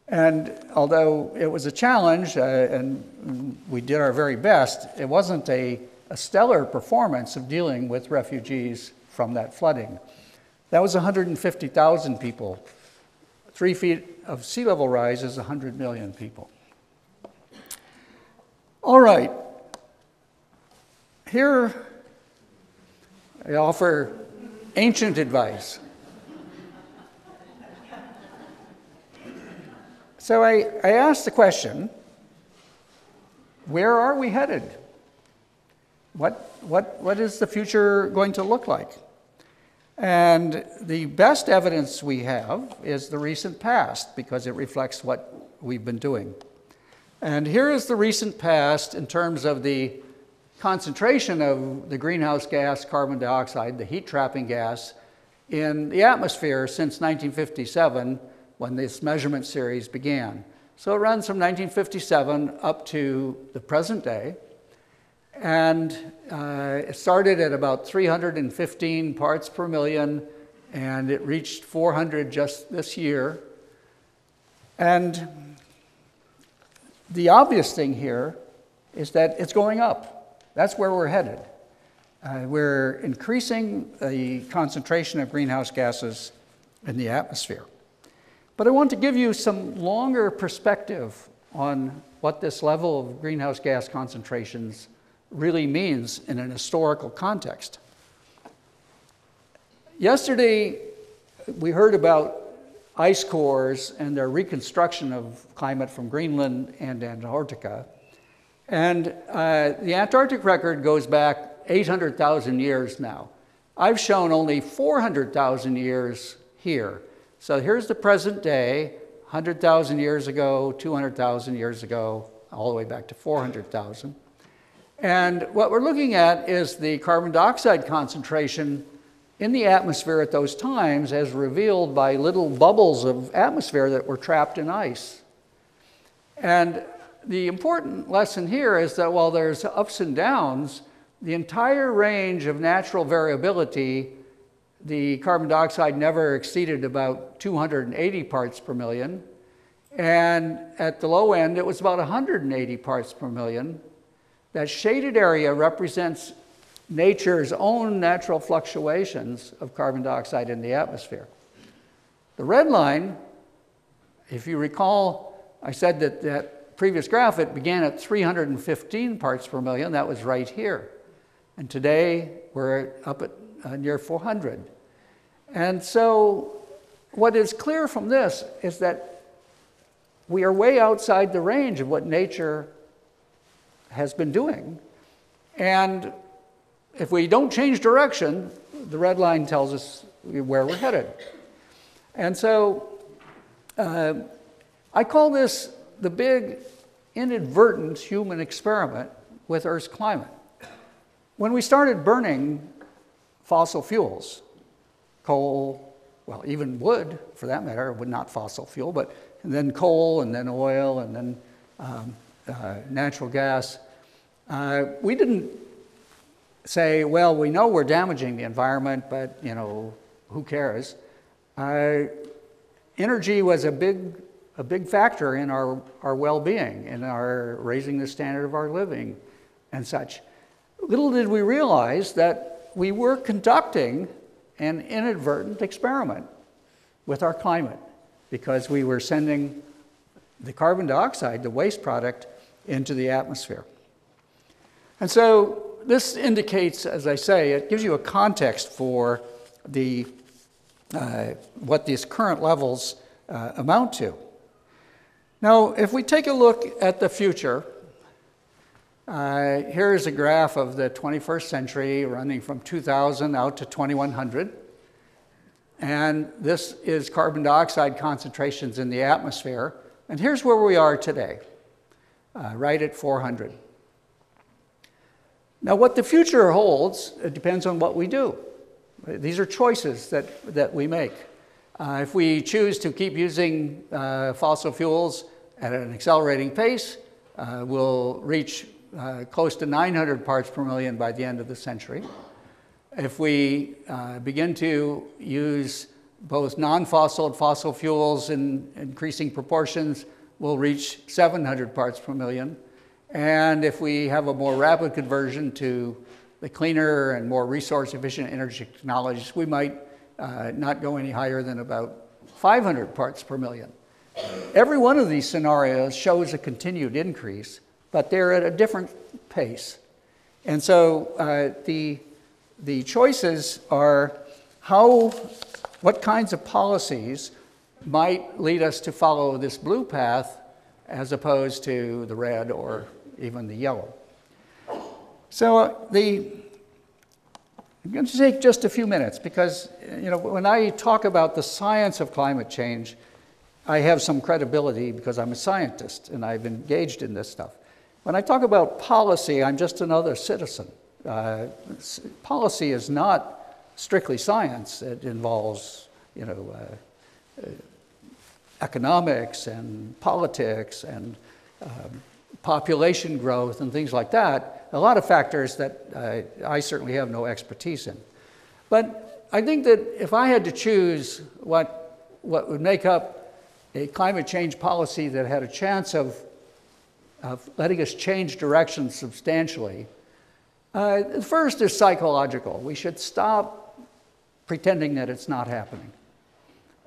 And although it was a challenge and we did our very best, it wasn't a stellar performance of dealing with refugees from that flooding. That was 150,000 people. 3 feet of sea level rise is 100 million people. All right. Here I offer ancient advice. So I asked the question, where are we headed? What is the future going to look like? And the best evidence we have is the recent past, because it reflects what we've been doing. And here is the recent past in terms of the concentration of the greenhouse gas, carbon dioxide, the heat-trapping gas, in the atmosphere since 1957, when this measurement series began. So it runs from 1957 up to the present day. And it started at about 315 parts per million, and it reached 400 just this year. And the obvious thing here is that it's going up. That's where we're headed. We're increasing the concentration of greenhouse gases in the atmosphere. But I want to give you some longer perspective on what this level of greenhouse gas concentrations really means in an historical context. Yesterday, we heard about ice cores and their reconstruction of climate from Greenland and Antarctica. And the Antarctic record goes back 800,000 years now. I've shown only 400,000 years here. So here's the present day, 100,000 years ago, 200,000 years ago, all the way back to 400,000. And what we're looking at is the carbon dioxide concentration in the atmosphere at those times as revealed by little bubbles of atmosphere that were trapped in ice. And the important lesson here is that while there's ups and downs, the entire range of natural variability, the carbon dioxide never exceeded about 280 parts per million. And at the low end, it was about 180 parts per million. That shaded area represents nature's own natural fluctuations of carbon dioxide in the atmosphere. The red line, if you recall, I said that that previous graph, it began at 315 parts per million. That was right here. And today, we're up at near 400. And so what is clear from this is that we are way outside the range of what nature has been doing. And if we don't change direction, the red line tells us where we're headed. And so I call this the big inadvertent human experiment with Earth's climate. When we started burning fossil fuels, coal, well, even wood, for that matter, would not fossil fuel, but and then coal, and then oil, and then natural gas. We didn't say, well, we know we're damaging the environment, but you know, who cares? Energy was a big factor in our well-being, in our raising the standard of our living and such. Little did we realize that we were conducting an inadvertent experiment with our climate because we were sending the carbon dioxide, the waste product, into the atmosphere. And so this indicates, as I say, it gives you a context for the, what these current levels amount to. Now, if we take a look at the future, here is a graph of the 21st century running from 2000 out to 2100. And this is carbon dioxide concentrations in the atmosphere. And here's where we are today, right at 400. Now, what the future holds, it depends on what we do. These are choices that we make. If we choose to keep using fossil fuels at an accelerating pace, we'll reach close to 900 parts per million by the end of the century. If we begin to use both non-fossil and fossil fuels in increasing proportions, we'll reach 700 parts per million. And if we have a more rapid conversion to the cleaner and more resource-efficient energy technologies, we might not go any higher than about 500 parts per million. Every one of these scenarios shows a continued increase, but they're at a different pace. And so the choices are what kinds of policies might lead us to follow this blue path as opposed to the red or even the yellow. So I'm going to take just a few minutes because, you know, when I talk about the science of climate change, I have some credibility because I'm a scientist and I've engaged in this stuff. When I talk about policy, I'm just another citizen. Policy is not strictly science. It involves, you know, economics and politics and population growth and things like that. A lot of factors that I certainly have no expertise in. But I think that if I had to choose what would make up a climate change policy that had a chance of letting us change direction substantially, first is psychological. We should stop pretending that it's not happening.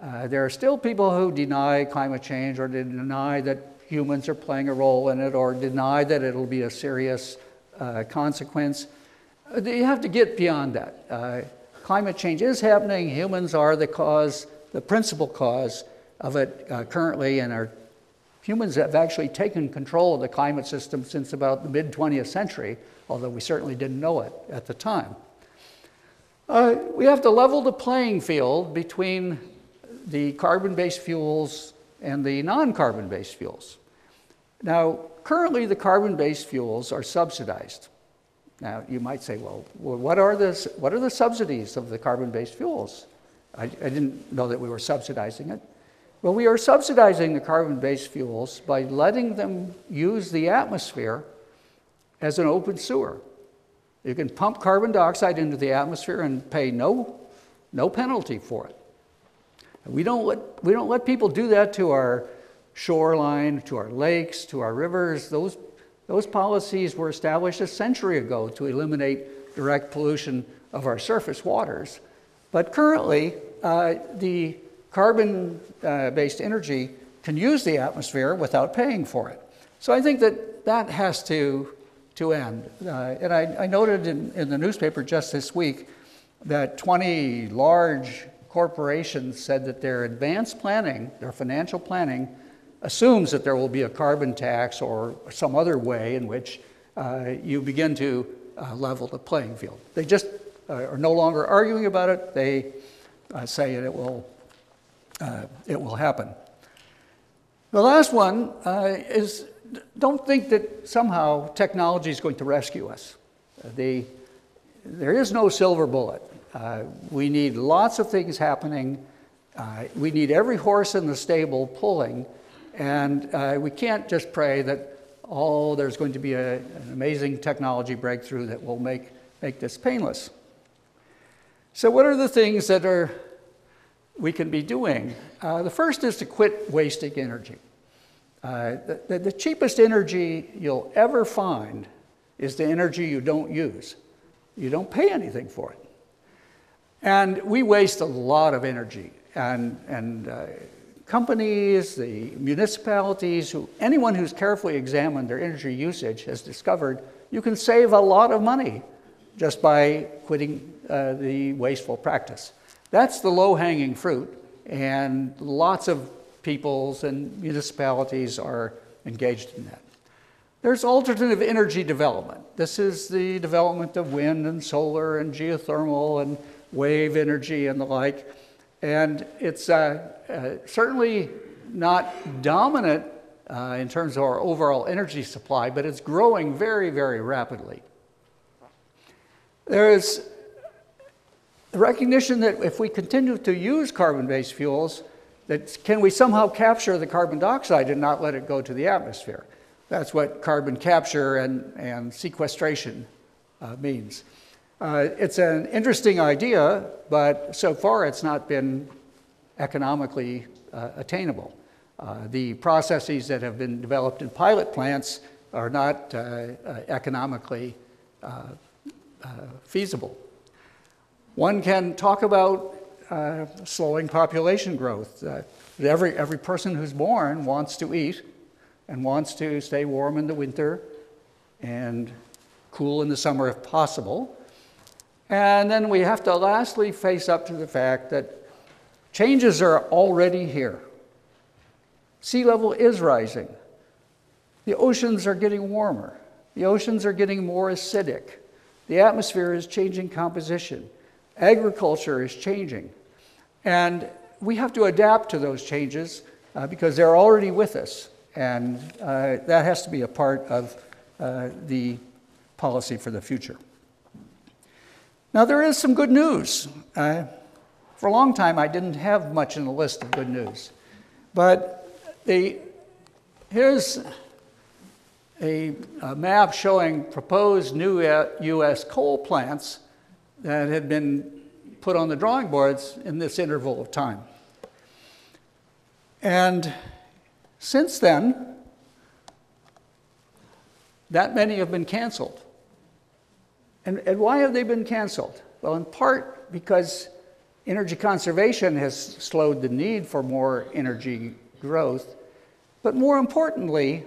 There are still people who deny climate change or deny that humans are playing a role in it or deny that it'll be a serious consequence. You have to get beyond that. Climate change is happening. Humans are the cause, the principal cause of it currently, and humans have actually taken control of the climate system since about the mid-20th century, although we certainly didn't know it at the time. We have to level the playing field between the carbon-based fuels and the non-carbon-based fuels. Now, currently the carbon-based fuels are subsidized. Now, you might say, well, what are the subsidies of the carbon-based fuels? I didn't know that we were subsidizing it. Well, we are subsidizing the carbon-based fuels by letting them use the atmosphere as an open sewer. You can pump carbon dioxide into the atmosphere and pay no penalty for it. We don't let people do that to our shoreline, to our lakes, to our rivers. Those policies were established a century ago to eliminate direct pollution of our surface waters. But currently, the carbon-based energy can use the atmosphere without paying for it. So I think that has to end. And I noted in the newspaper just this week that 20 large corporations said that their advanced planning, their financial planning, assumes that there will be a carbon tax or some other way in which you begin to level the playing field. They just are no longer arguing about it. They say it will happen. The last one is, don't think that somehow technology is going to rescue us. There is no silver bullet. We need lots of things happening. We need every horse in the stable pulling. And we can't just pray that, oh, there's going to be an amazing technology breakthrough that will make this painless. So what are the things that we can be doing? The first is to quit wasting energy. The cheapest energy you'll ever find is the energy you don't use. You don't pay anything for it. And we waste a lot of energy, and companies, the municipalities, anyone who's carefully examined their energy usage has discovered you can save a lot of money just by quitting the wasteful practice. That's the low-hanging fruit, and lots of peoples and municipalities are engaged in that. There's alternative energy development. This is the development of wind and solar and geothermal and wave energy and the like. And it's certainly not dominant in terms of our overall energy supply, but it's growing very, very rapidly. There is the recognition that if we continue to use carbon-based fuels, that can we somehow capture the carbon dioxide and not let it go to the atmosphere? That's what carbon capture and sequestration means. It's an interesting idea, but so far it's not been economically attainable. The processes that have been developed in pilot plants are not economically feasible. One can talk about slowing population growth. Every person who's born wants to eat and wants to stay warm in the winter and cool in the summer if possible. And then we have to lastly face up to the fact that changes are already here. Sea level is rising. The oceans are getting warmer. The oceans are getting more acidic. The atmosphere is changing composition. Agriculture is changing. And we have to adapt to those changes because they're already with us. And that has to be a part of the policy for the future. Now, there is some good news. For a long time, I didn't have much in the list of good news. But here's a map showing proposed new U.S. coal plants that had been put on the drawing boards in this interval of time. And since then, that many have been canceled. And why have they been canceled? Well, in part because energy conservation has slowed the need for more energy growth. But more importantly,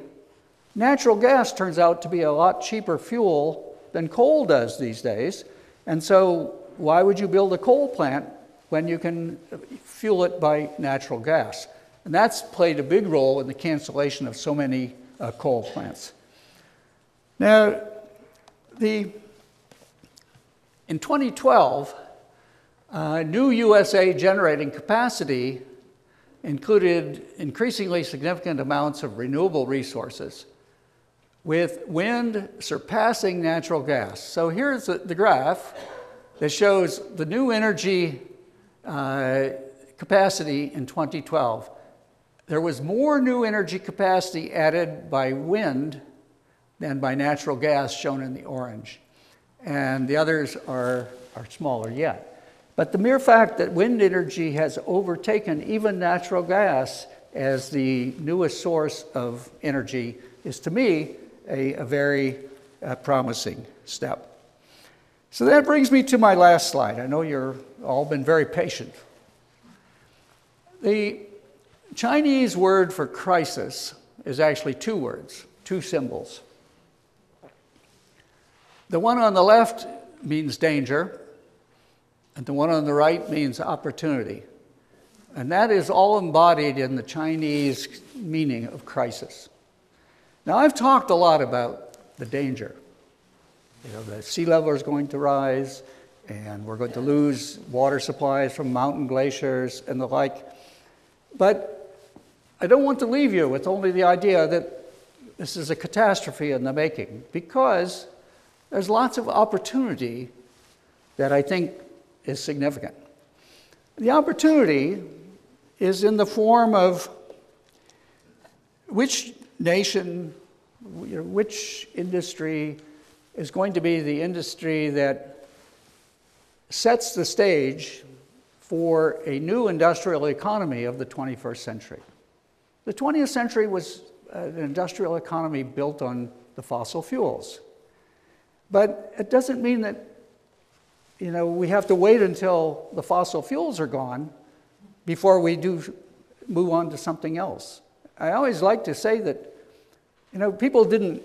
natural gas turns out to be a lot cheaper fuel than coal does these days. And so why would you build a coal plant when you can fuel it by natural gas? And that's played a big role in the cancellation of so many coal plants. Now, in 2012, new USA generating capacity included increasingly significant amounts of renewable resources, with wind surpassing natural gas. So here's the graph that shows the new energy capacity in 2012. There was more new energy capacity added by wind than by natural gas, shown in the orange. And the others are smaller yet. But the mere fact that wind energy has overtaken even natural gas as the newest source of energy is, to me, a very promising step. So that brings me to my last slide. I know you've all been very patient. The Chinese word for crisis is actually two words, two symbols. The one on the left means danger, and the one on the right means opportunity. And that is all embodied in the Chinese meaning of crisis. Now, I've talked a lot about the danger. You know, the sea level is going to rise, and we're going to lose water supplies from mountain glaciers and the like. But I don't want to leave you with only the idea that this is a catastrophe in the making, because there's lots of opportunity that I think is significant. The opportunity is in the form of which nation, which industry is going to be the industry that sets the stage for a new industrial economy of the 21st century. The 20th century was an industrial economy built on the fossil fuels. But it doesn't mean that, you know, we have to wait until the fossil fuels are gone before we do move on to something else. I always like to say that, you know, people didn't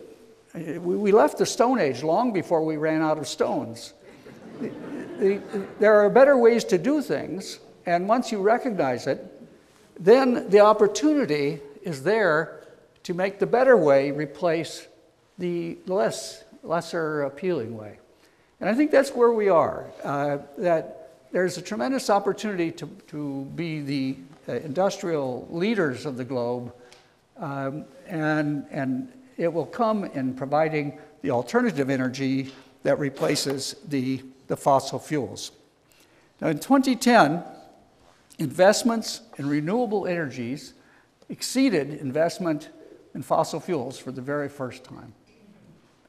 We left the Stone Age long before we ran out of stones. There are better ways to do things, and once you recognize it, then the opportunity is there to make the better way replace the lesser appealing way. And I think that's where we are, that there's a tremendous opportunity to be the industrial leaders of the globe, and it will come in providing the alternative energy that replaces the fossil fuels. Now, in 2010, investments in renewable energies exceeded investment in fossil fuels for the very first time.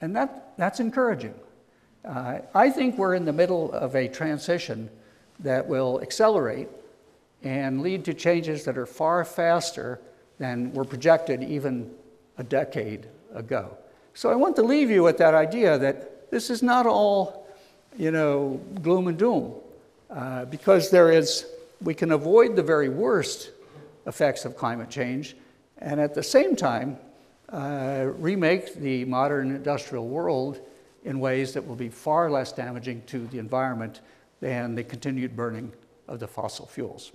And that's encouraging. I think we're in the middle of a transition that will accelerate and lead to changes that are far faster than were projected even a decade ago. So I want to leave you with that idea that this is not all, you know, gloom and doom, because we can avoid the very worst effects of climate change, and at the same time, remake the modern industrial world in ways that will be far less damaging to the environment than the continued burning of the fossil fuels.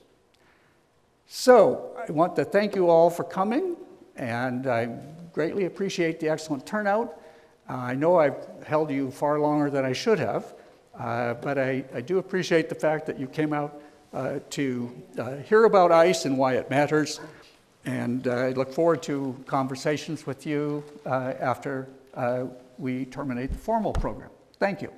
So I want to thank you all for coming, and I greatly appreciate the excellent turnout. I know I've held you far longer than I should have, but I do appreciate the fact that you came out to hear about ice and why it matters. And I look forward to conversations with you after we terminate the formal program. Thank you.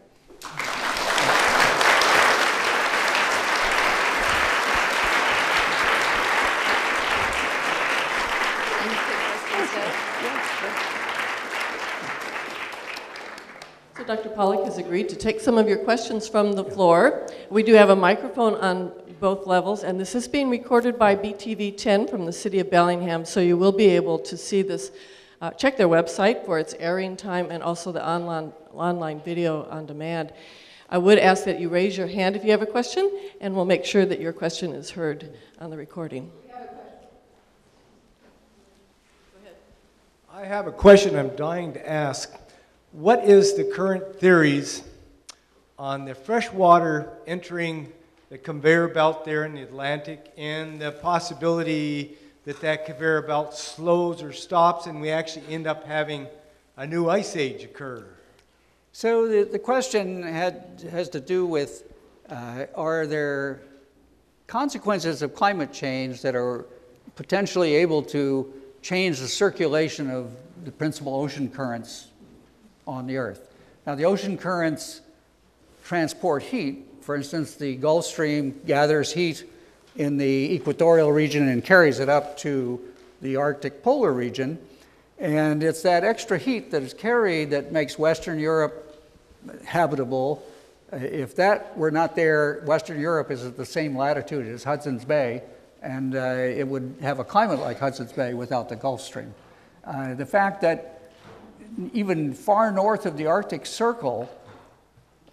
Dr. Pollack has agreed to take some of your questions from the floor. We do have a microphone on both levels, and this is being recorded by BTV 10 from the city of Bellingham, so you will be able to see this. Check their website for its airing time and also the online video on demand. I would ask that you raise your hand if you have a question, and we'll make sure that your question is heard on the recording. Go ahead. I have a question I'm dying to ask. What is the current theories on the fresh water entering the conveyor belt there in the Atlantic, and the possibility that that conveyor belt slows or stops and we actually end up having a new ice age occur? So the question has to do with, are there consequences of climate change that are potentially able to change the circulation of the principal ocean currents on the Earth? Now, the ocean currents transport heat. For instance, the Gulf Stream gathers heat in the equatorial region and carries it up to the Arctic polar region. And it's that extra heat that is carried that makes Western Europe habitable. If that were not there, Western Europe is at the same latitude as Hudson's Bay, and it would have a climate like Hudson's Bay without the Gulf Stream. The fact that even far north of the Arctic Circle,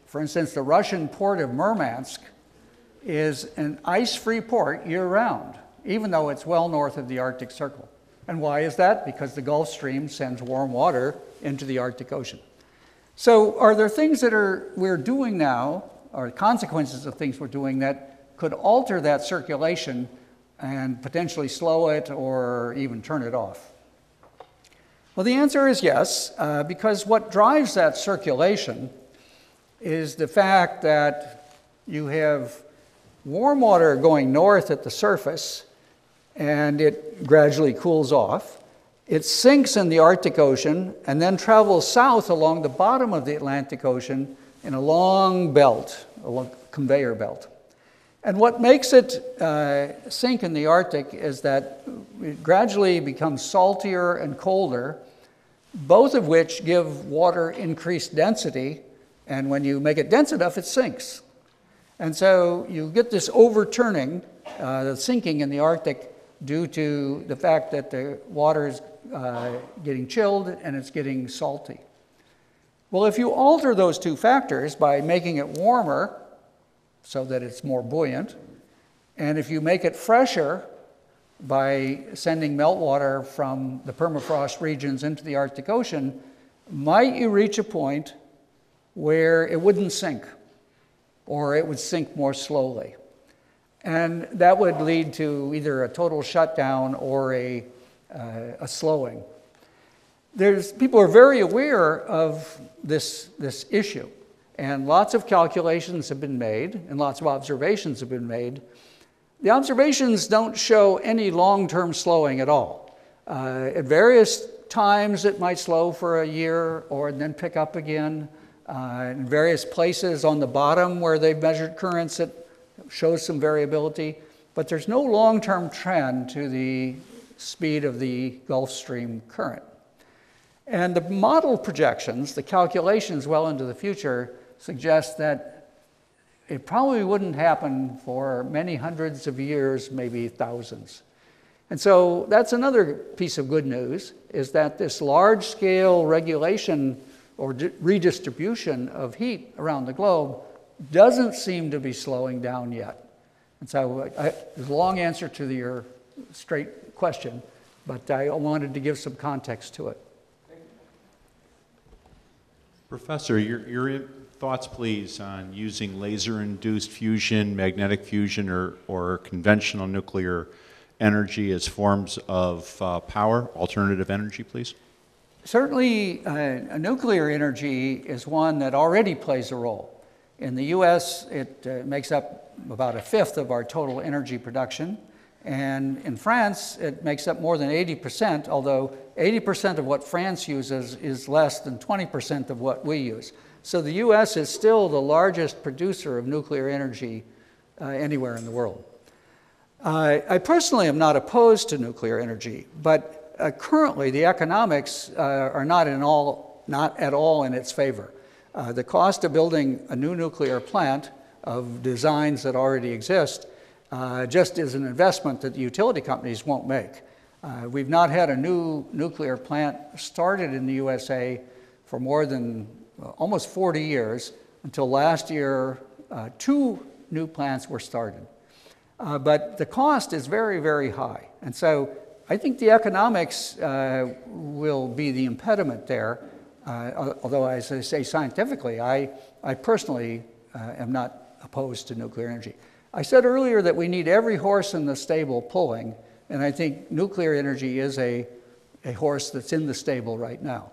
for instance, the Russian port of Murmansk is an ice-free port year-round, even though it's well north of the Arctic Circle. And why is that? Because the Gulf Stream sends warm water into the Arctic Ocean. So are there things that we're doing now, or consequences of things we're doing, that could alter that circulation and potentially slow it or even turn it off? Well, the answer is yes, because what drives that circulation is the fact that you have warm water going north at the surface, and it gradually cools off. It sinks in the Arctic Ocean and then travels south along the bottom of the Atlantic Ocean in a long belt, a conveyor belt. And what makes it sink in the Arctic is that it gradually becomes saltier and colder, both of which give water increased density, and when you make it dense enough, it sinks. And so you get this overturning, the sinking in the Arctic, due to the fact that the water is getting chilled and it's getting salty. Well, if you alter those two factors by making it warmer so that it's more buoyant, and if you make it fresher by sending meltwater from the permafrost regions into the Arctic Ocean, might you reach a point where it wouldn't sink, or it would sink more slowly. And that would lead to either a total shutdown or a slowing. People are very aware of this issue, and lots of calculations have been made, and lots of observations have been made. The observations don't show any long-term slowing at all. At various times, it might slow for a year or then pick up again. In various places on the bottom where they've measured currents, it shows some variability, but there's no long-term trend to the speed of the Gulf Stream current. And the model projections, the calculations well into the future, suggest that it probably wouldn't happen for many hundreds of years, maybe thousands. And so that's another piece of good news, is that this large-scale regulation or redistribution of heat around the globe doesn't seem to be slowing down yet. And so there's a long answer to your straight question, but I wanted to give some context to it. Professor, your thoughts, please, on using laser-induced fusion, magnetic fusion, or conventional nuclear energy as forms of power, alternative energy, please. Certainly, nuclear energy is one that already plays a role. In the US, it makes up about 1/5 of our total energy production. And in France, it makes up more than 80%, although 80% of what France uses is less than 20% of what we use. So the US is still the largest producer of nuclear energy anywhere in the world. I personally am not opposed to nuclear energy, but currently the economics are not at all in its favor. The cost of building a new nuclear plant of designs that already exist just is an investment that the utility companies won't make. We've not had a new nuclear plant started in the USA for more than almost 40 years. Until last year, 2 new plants were started. But the cost is very, very high. And so I think the economics will be the impediment there. Although, as I say, scientifically, I personally am not opposed to nuclear energy. I said earlier that we need every horse in the stable pulling, and I think nuclear energy is a horse that's in the stable right now.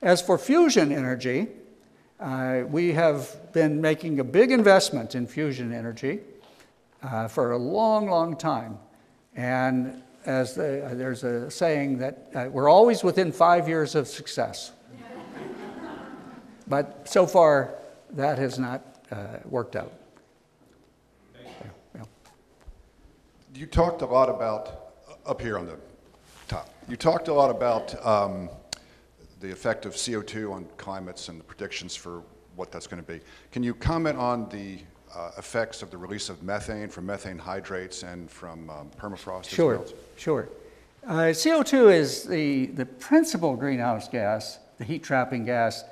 As for fusion energy, we have been making a big investment in fusion energy for a long, long time. And as there's a saying that we're always within 5 years of success. But so far, that has not worked out. Yeah. You talked a lot about, up here on the top, you talked a lot about the effect of CO2 on climates and the predictions for what that's going to be. Can you comment on the effects of the release of methane from methane hydrates and from permafrost? Sure, sure. CO2 is the principal greenhouse gas, the heat-trapping gas,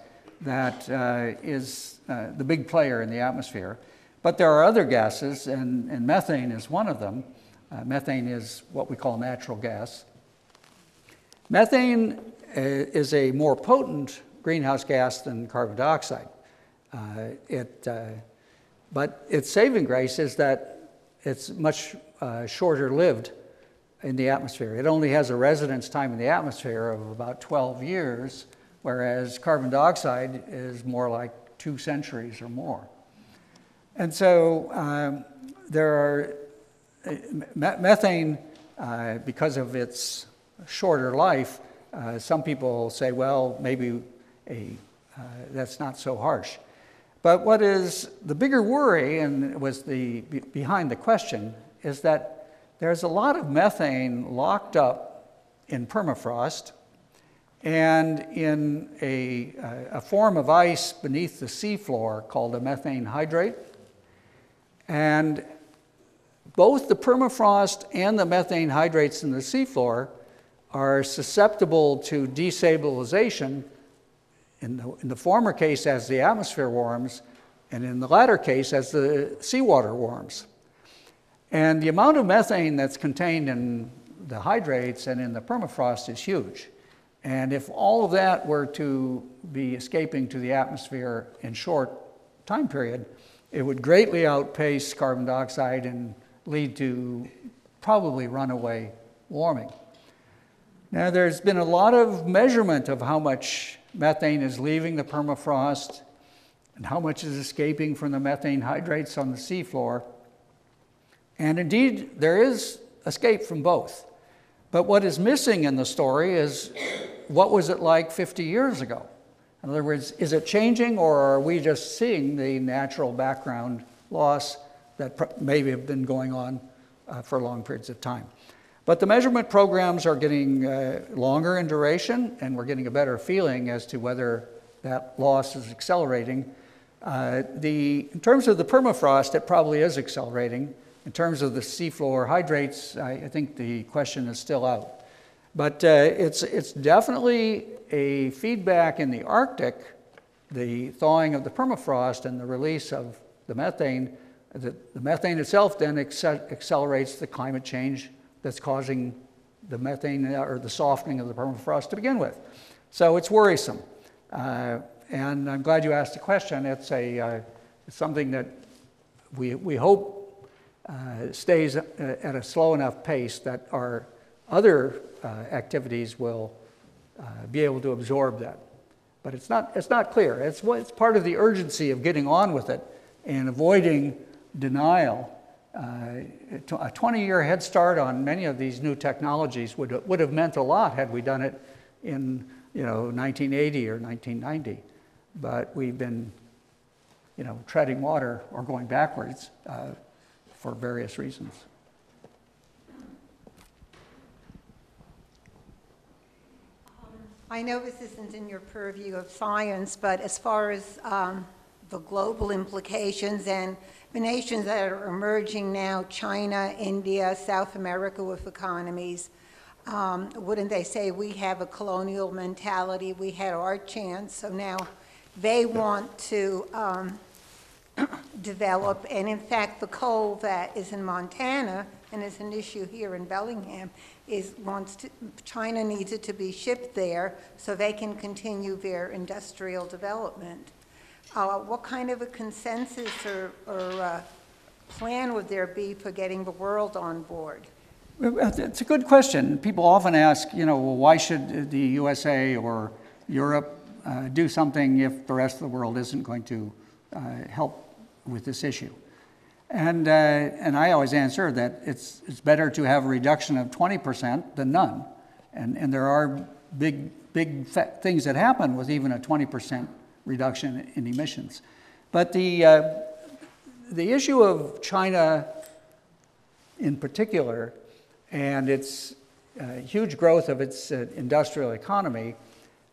that is the big player in the atmosphere. But there are other gases, and methane is one of them. Methane is what we call natural gas. Methane is a more potent greenhouse gas than carbon dioxide. But its saving grace is that it's much shorter lived in the atmosphere. It only has a residence time in the atmosphere of about 12 years. Whereas carbon dioxide is more like 2 centuries or more. And so there are methane, because of its shorter life, some people say, well, maybe that's not so harsh. But what is the bigger worry, and was behind the question, is that there's a lot of methane locked up in permafrost and in a form of ice beneath the seafloor called a methane hydrate. And both the permafrost and the methane hydrates in the seafloor are susceptible to destabilization, in the former case as the atmosphere warms, and in the latter case as the seawater warms. And the amount of methane that's contained in the hydrates and in the permafrost is huge. And if all of that were to be escaping to the atmosphere in short time period, it would greatly outpace carbon dioxide and lead to probably runaway warming. Now, there's been a lot of measurement of how much methane is leaving the permafrost and how much is escaping from the methane hydrates on the seafloor. And indeed, there is escape from both. But what is missing in the story is, what was it like 50 years ago? In other words, is it changing, or are we just seeing the natural background loss that maybe have been going on for long periods of time? But the measurement programs are getting longer in duration, and we're getting a better feeling as to whether that loss is accelerating. In terms of the permafrost, it probably is accelerating. In terms of the seafloor hydrates, I think the question is still out. But it's definitely a feedback in the Arctic, the thawing of the permafrost and the release of the methane. The methane itself then accelerates the climate change that's causing the methane or the softening of the permafrost to begin with. So it's worrisome. And I'm glad you asked the question. It's it's something that we hope stays at a slow enough pace that our other activities will be able to absorb that. But it's not clear. It's part of the urgency of getting on with it and avoiding denial. A 20-year head start on many of these new technologies would have meant a lot had we done it in 1980 or 1990. But we've been treading water or going backwards for various reasons. I know this isn't in your purview of science, but as far as the global implications and the nations that are emerging now, China, India, South America with economies, wouldn't they say we have a colonial mentality? We had our chance, so now they want to develop, and in fact the coal that is in Montana and is an issue here in Bellingham China needs it to be shipped there so they can continue their industrial development. What kind of a consensus or plan would there be for getting the world on board? It's a good question. People often ask, well, why should the USA or Europe do something if the rest of the world isn't going to help with this issue? And I always answer that it's better to have a reduction of 20% than none. And there are big things that happen with even a 20% reduction in emissions. But the issue of China in particular and its huge growth of its industrial economy,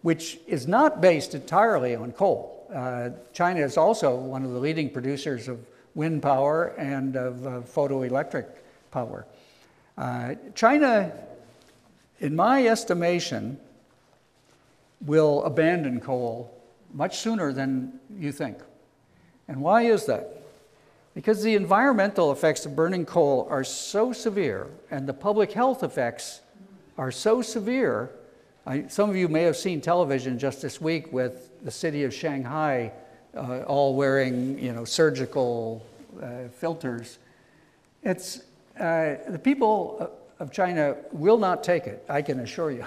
which is not based entirely on coal. China is also one of the leading producers of wind power and of photoelectric power. China, in my estimation, will abandon coal much sooner than you think. And why is that? Because the environmental effects of burning coal are so severe, and the public health effects are so severe. Some of you may have seen television just this week with the city of Shanghai all wearing, surgical filters. The people of China will not take it, I can assure you.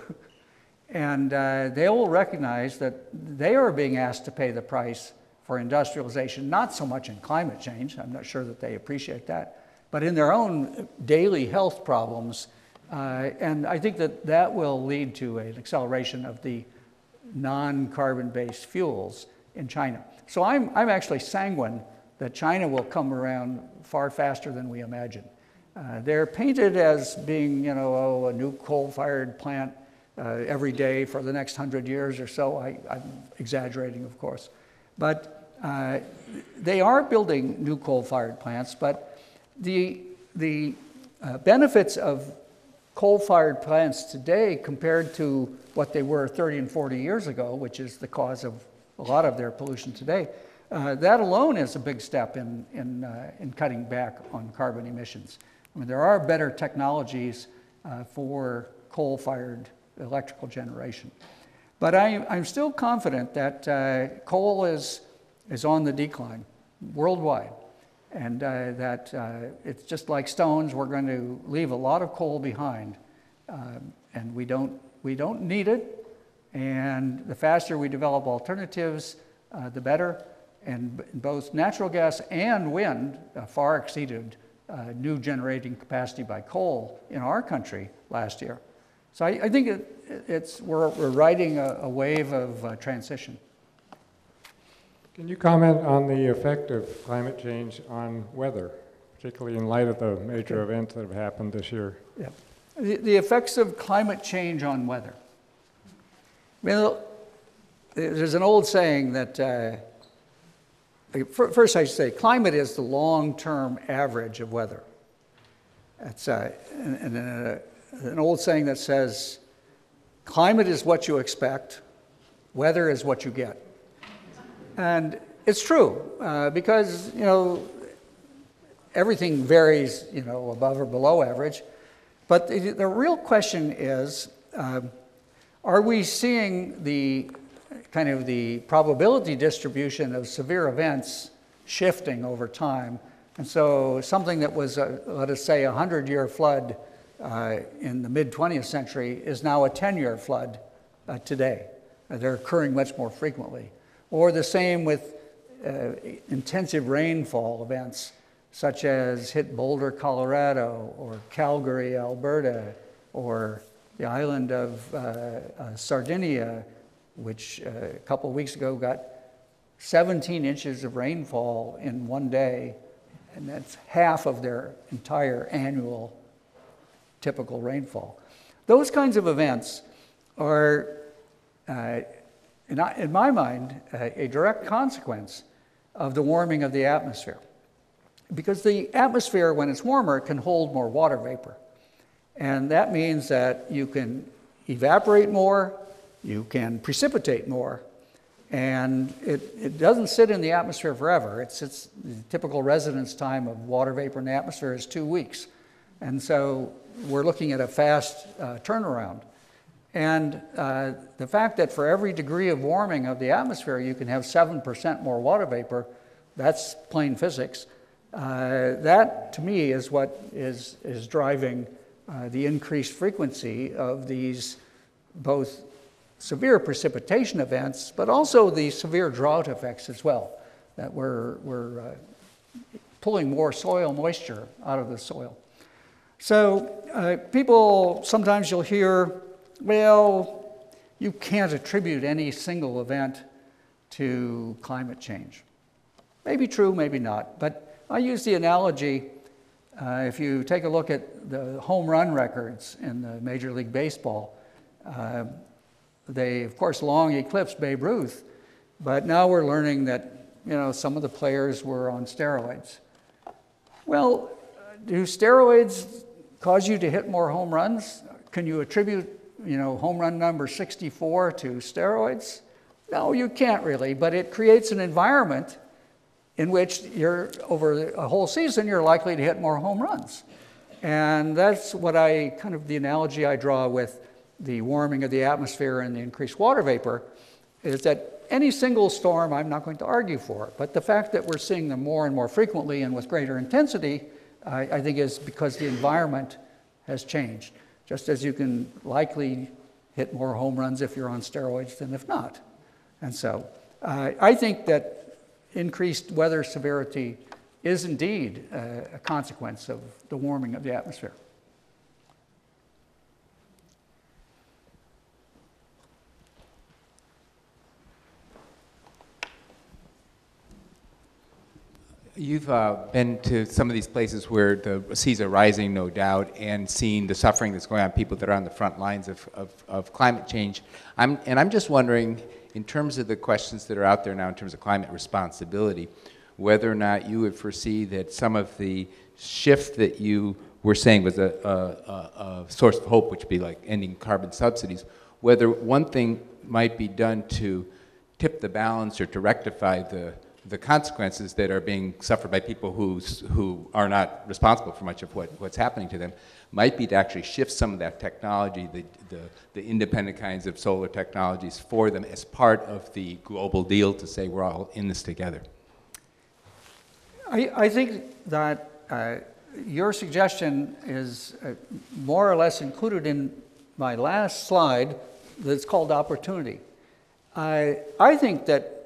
And they will recognize that they are being asked to pay the price for industrialization, not so much in climate change, I'm not sure that they appreciate that, but in their own daily health problems. And I think that will lead to an acceleration of the non-carbon-based fuels in China. So I'm actually sanguine that China will come around far faster than we imagine. They're painted as being, a new coal-fired plant every day for the next 100 years or so. I'm exaggerating, of course. But they are building new coal-fired plants, but the benefits of coal-fired plants today compared to what they were 30 and 40 years ago, which is the cause of a lot of their pollution today, that alone is a big step in cutting back on carbon emissions. I mean, there are better technologies for coal-fired electrical generation. But I'm still confident that coal is on the decline worldwide, and that it's just like stones, we're going to leave a lot of coal behind, and we don't need it, and the faster we develop alternatives, the better. And both natural gas and wind far exceeded new generating capacity by coal in our country last year. So I think we're riding a wave of transition. Can you comment on the effect of climate change on weather, particularly in light of the major events that have happened this year? Yeah. The effects of climate change on weather. Well, there's an old saying that first, I should say climate is the long-term average of weather. That's an old saying that says, climate is what you expect, weather is what you get. And it's true, because, you know, everything varies, you know, above or below average. But the real question is, are we seeing the kind of the probability distribution of severe events shifting over time? And so something that was, let us say, a 100-year flood in the mid-20th century is now a 10-year flood today. They're occurring much more frequently. Or the same with intensive rainfall events, such as hit Boulder, Colorado, or Calgary, Alberta, or the island of Sardinia, which a couple of weeks ago got 17 inches of rainfall in one day, and that's half of their entire annual typical rainfall. Those kinds of events are, in my mind, a direct consequence of the warming of the atmosphere. Because the atmosphere, when it's warmer, can hold more water vapor. And that means that you can evaporate more, you can precipitate more, and it doesn't sit in the atmosphere forever. It's the typical residence time of water vapor in the atmosphere is 2 weeks. And so we're looking at a fast turnaround. And the fact that for every degree of warming of the atmosphere, you can have 7% more water vapor, that's plain physics. That, to me, is what is driving the increased frequency of these both severe precipitation events, but also the severe drought effects as well, that we're pulling more soil moisture out of the soil. So people, sometimes you'll hear, well, you can't attribute any single event to climate change. Maybe true, maybe not, but I use the analogy, if you take a look at the home run records in the Major League Baseball, they, of course, long eclipsed Babe Ruth, but now we're learning that, you know, some of the players were on steroids. Well, do steroids cause you to hit more home runs? Can you attribute, you know, home run number 64 to steroids? No, you can't really, but it creates an environment in which you're, over a whole season, you're likely to hit more home runs. And that's what I, kind of the analogy I draw with the warming of the atmosphere and the increased water vapor, is that any single storm, I'm not going to argue for it, but the fact that we're seeing them more and more frequently and with greater intensity, I think is because the environment has changed, just as you can likely hit more home runs if you're on steroids than if not. And so I think that increased weather severity is indeed a consequence of the warming of the atmosphere. You've been to some of these places where the seas are rising, no doubt, and seen the suffering that's going on, people that are on the front lines of climate change. And I'm just wondering, in terms of the questions that are out there now in terms of climate responsibility, whether or not you would foresee that some of the shift that you were saying was a source of hope, which would be like ending carbon subsidies, whether one thing might be done to tip the balance or to rectify the the consequences that are being suffered by people who are not responsible for much of what's happening to them might be to actually shift some of that technology, the independent kinds of solar technologies for them as part of the global deal to say we're all in this together. I think that your suggestion is more or less included in my last slide that's called opportunity. I think that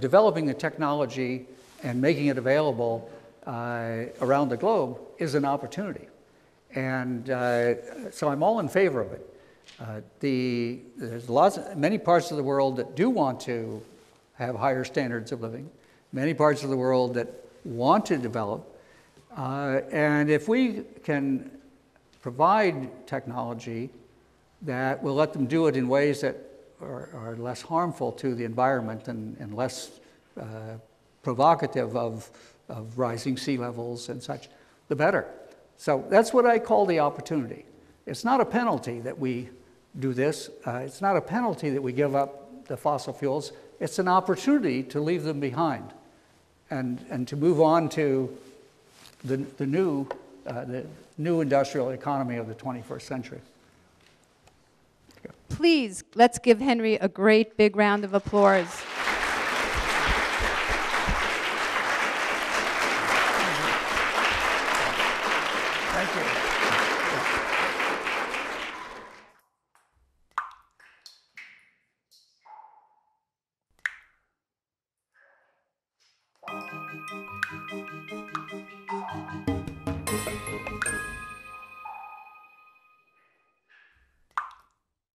developing the technology and making it available around the globe is an opportunity. And so I'm all in favor of it. There's many parts of the world that do want to have higher standards of living, many parts of the world that want to develop. And if we can provide technology that will let them do it in ways that are less harmful to the environment and less provocative of rising sea levels and such, the better. So that's what I call the opportunity. It's not a penalty that we do this. It's not a penalty that we give up the fossil fuels. It's an opportunity to leave them behind and to move on to the new industrial economy of the 21st century. Please, let's give Henry a great big round of applause. Thank you.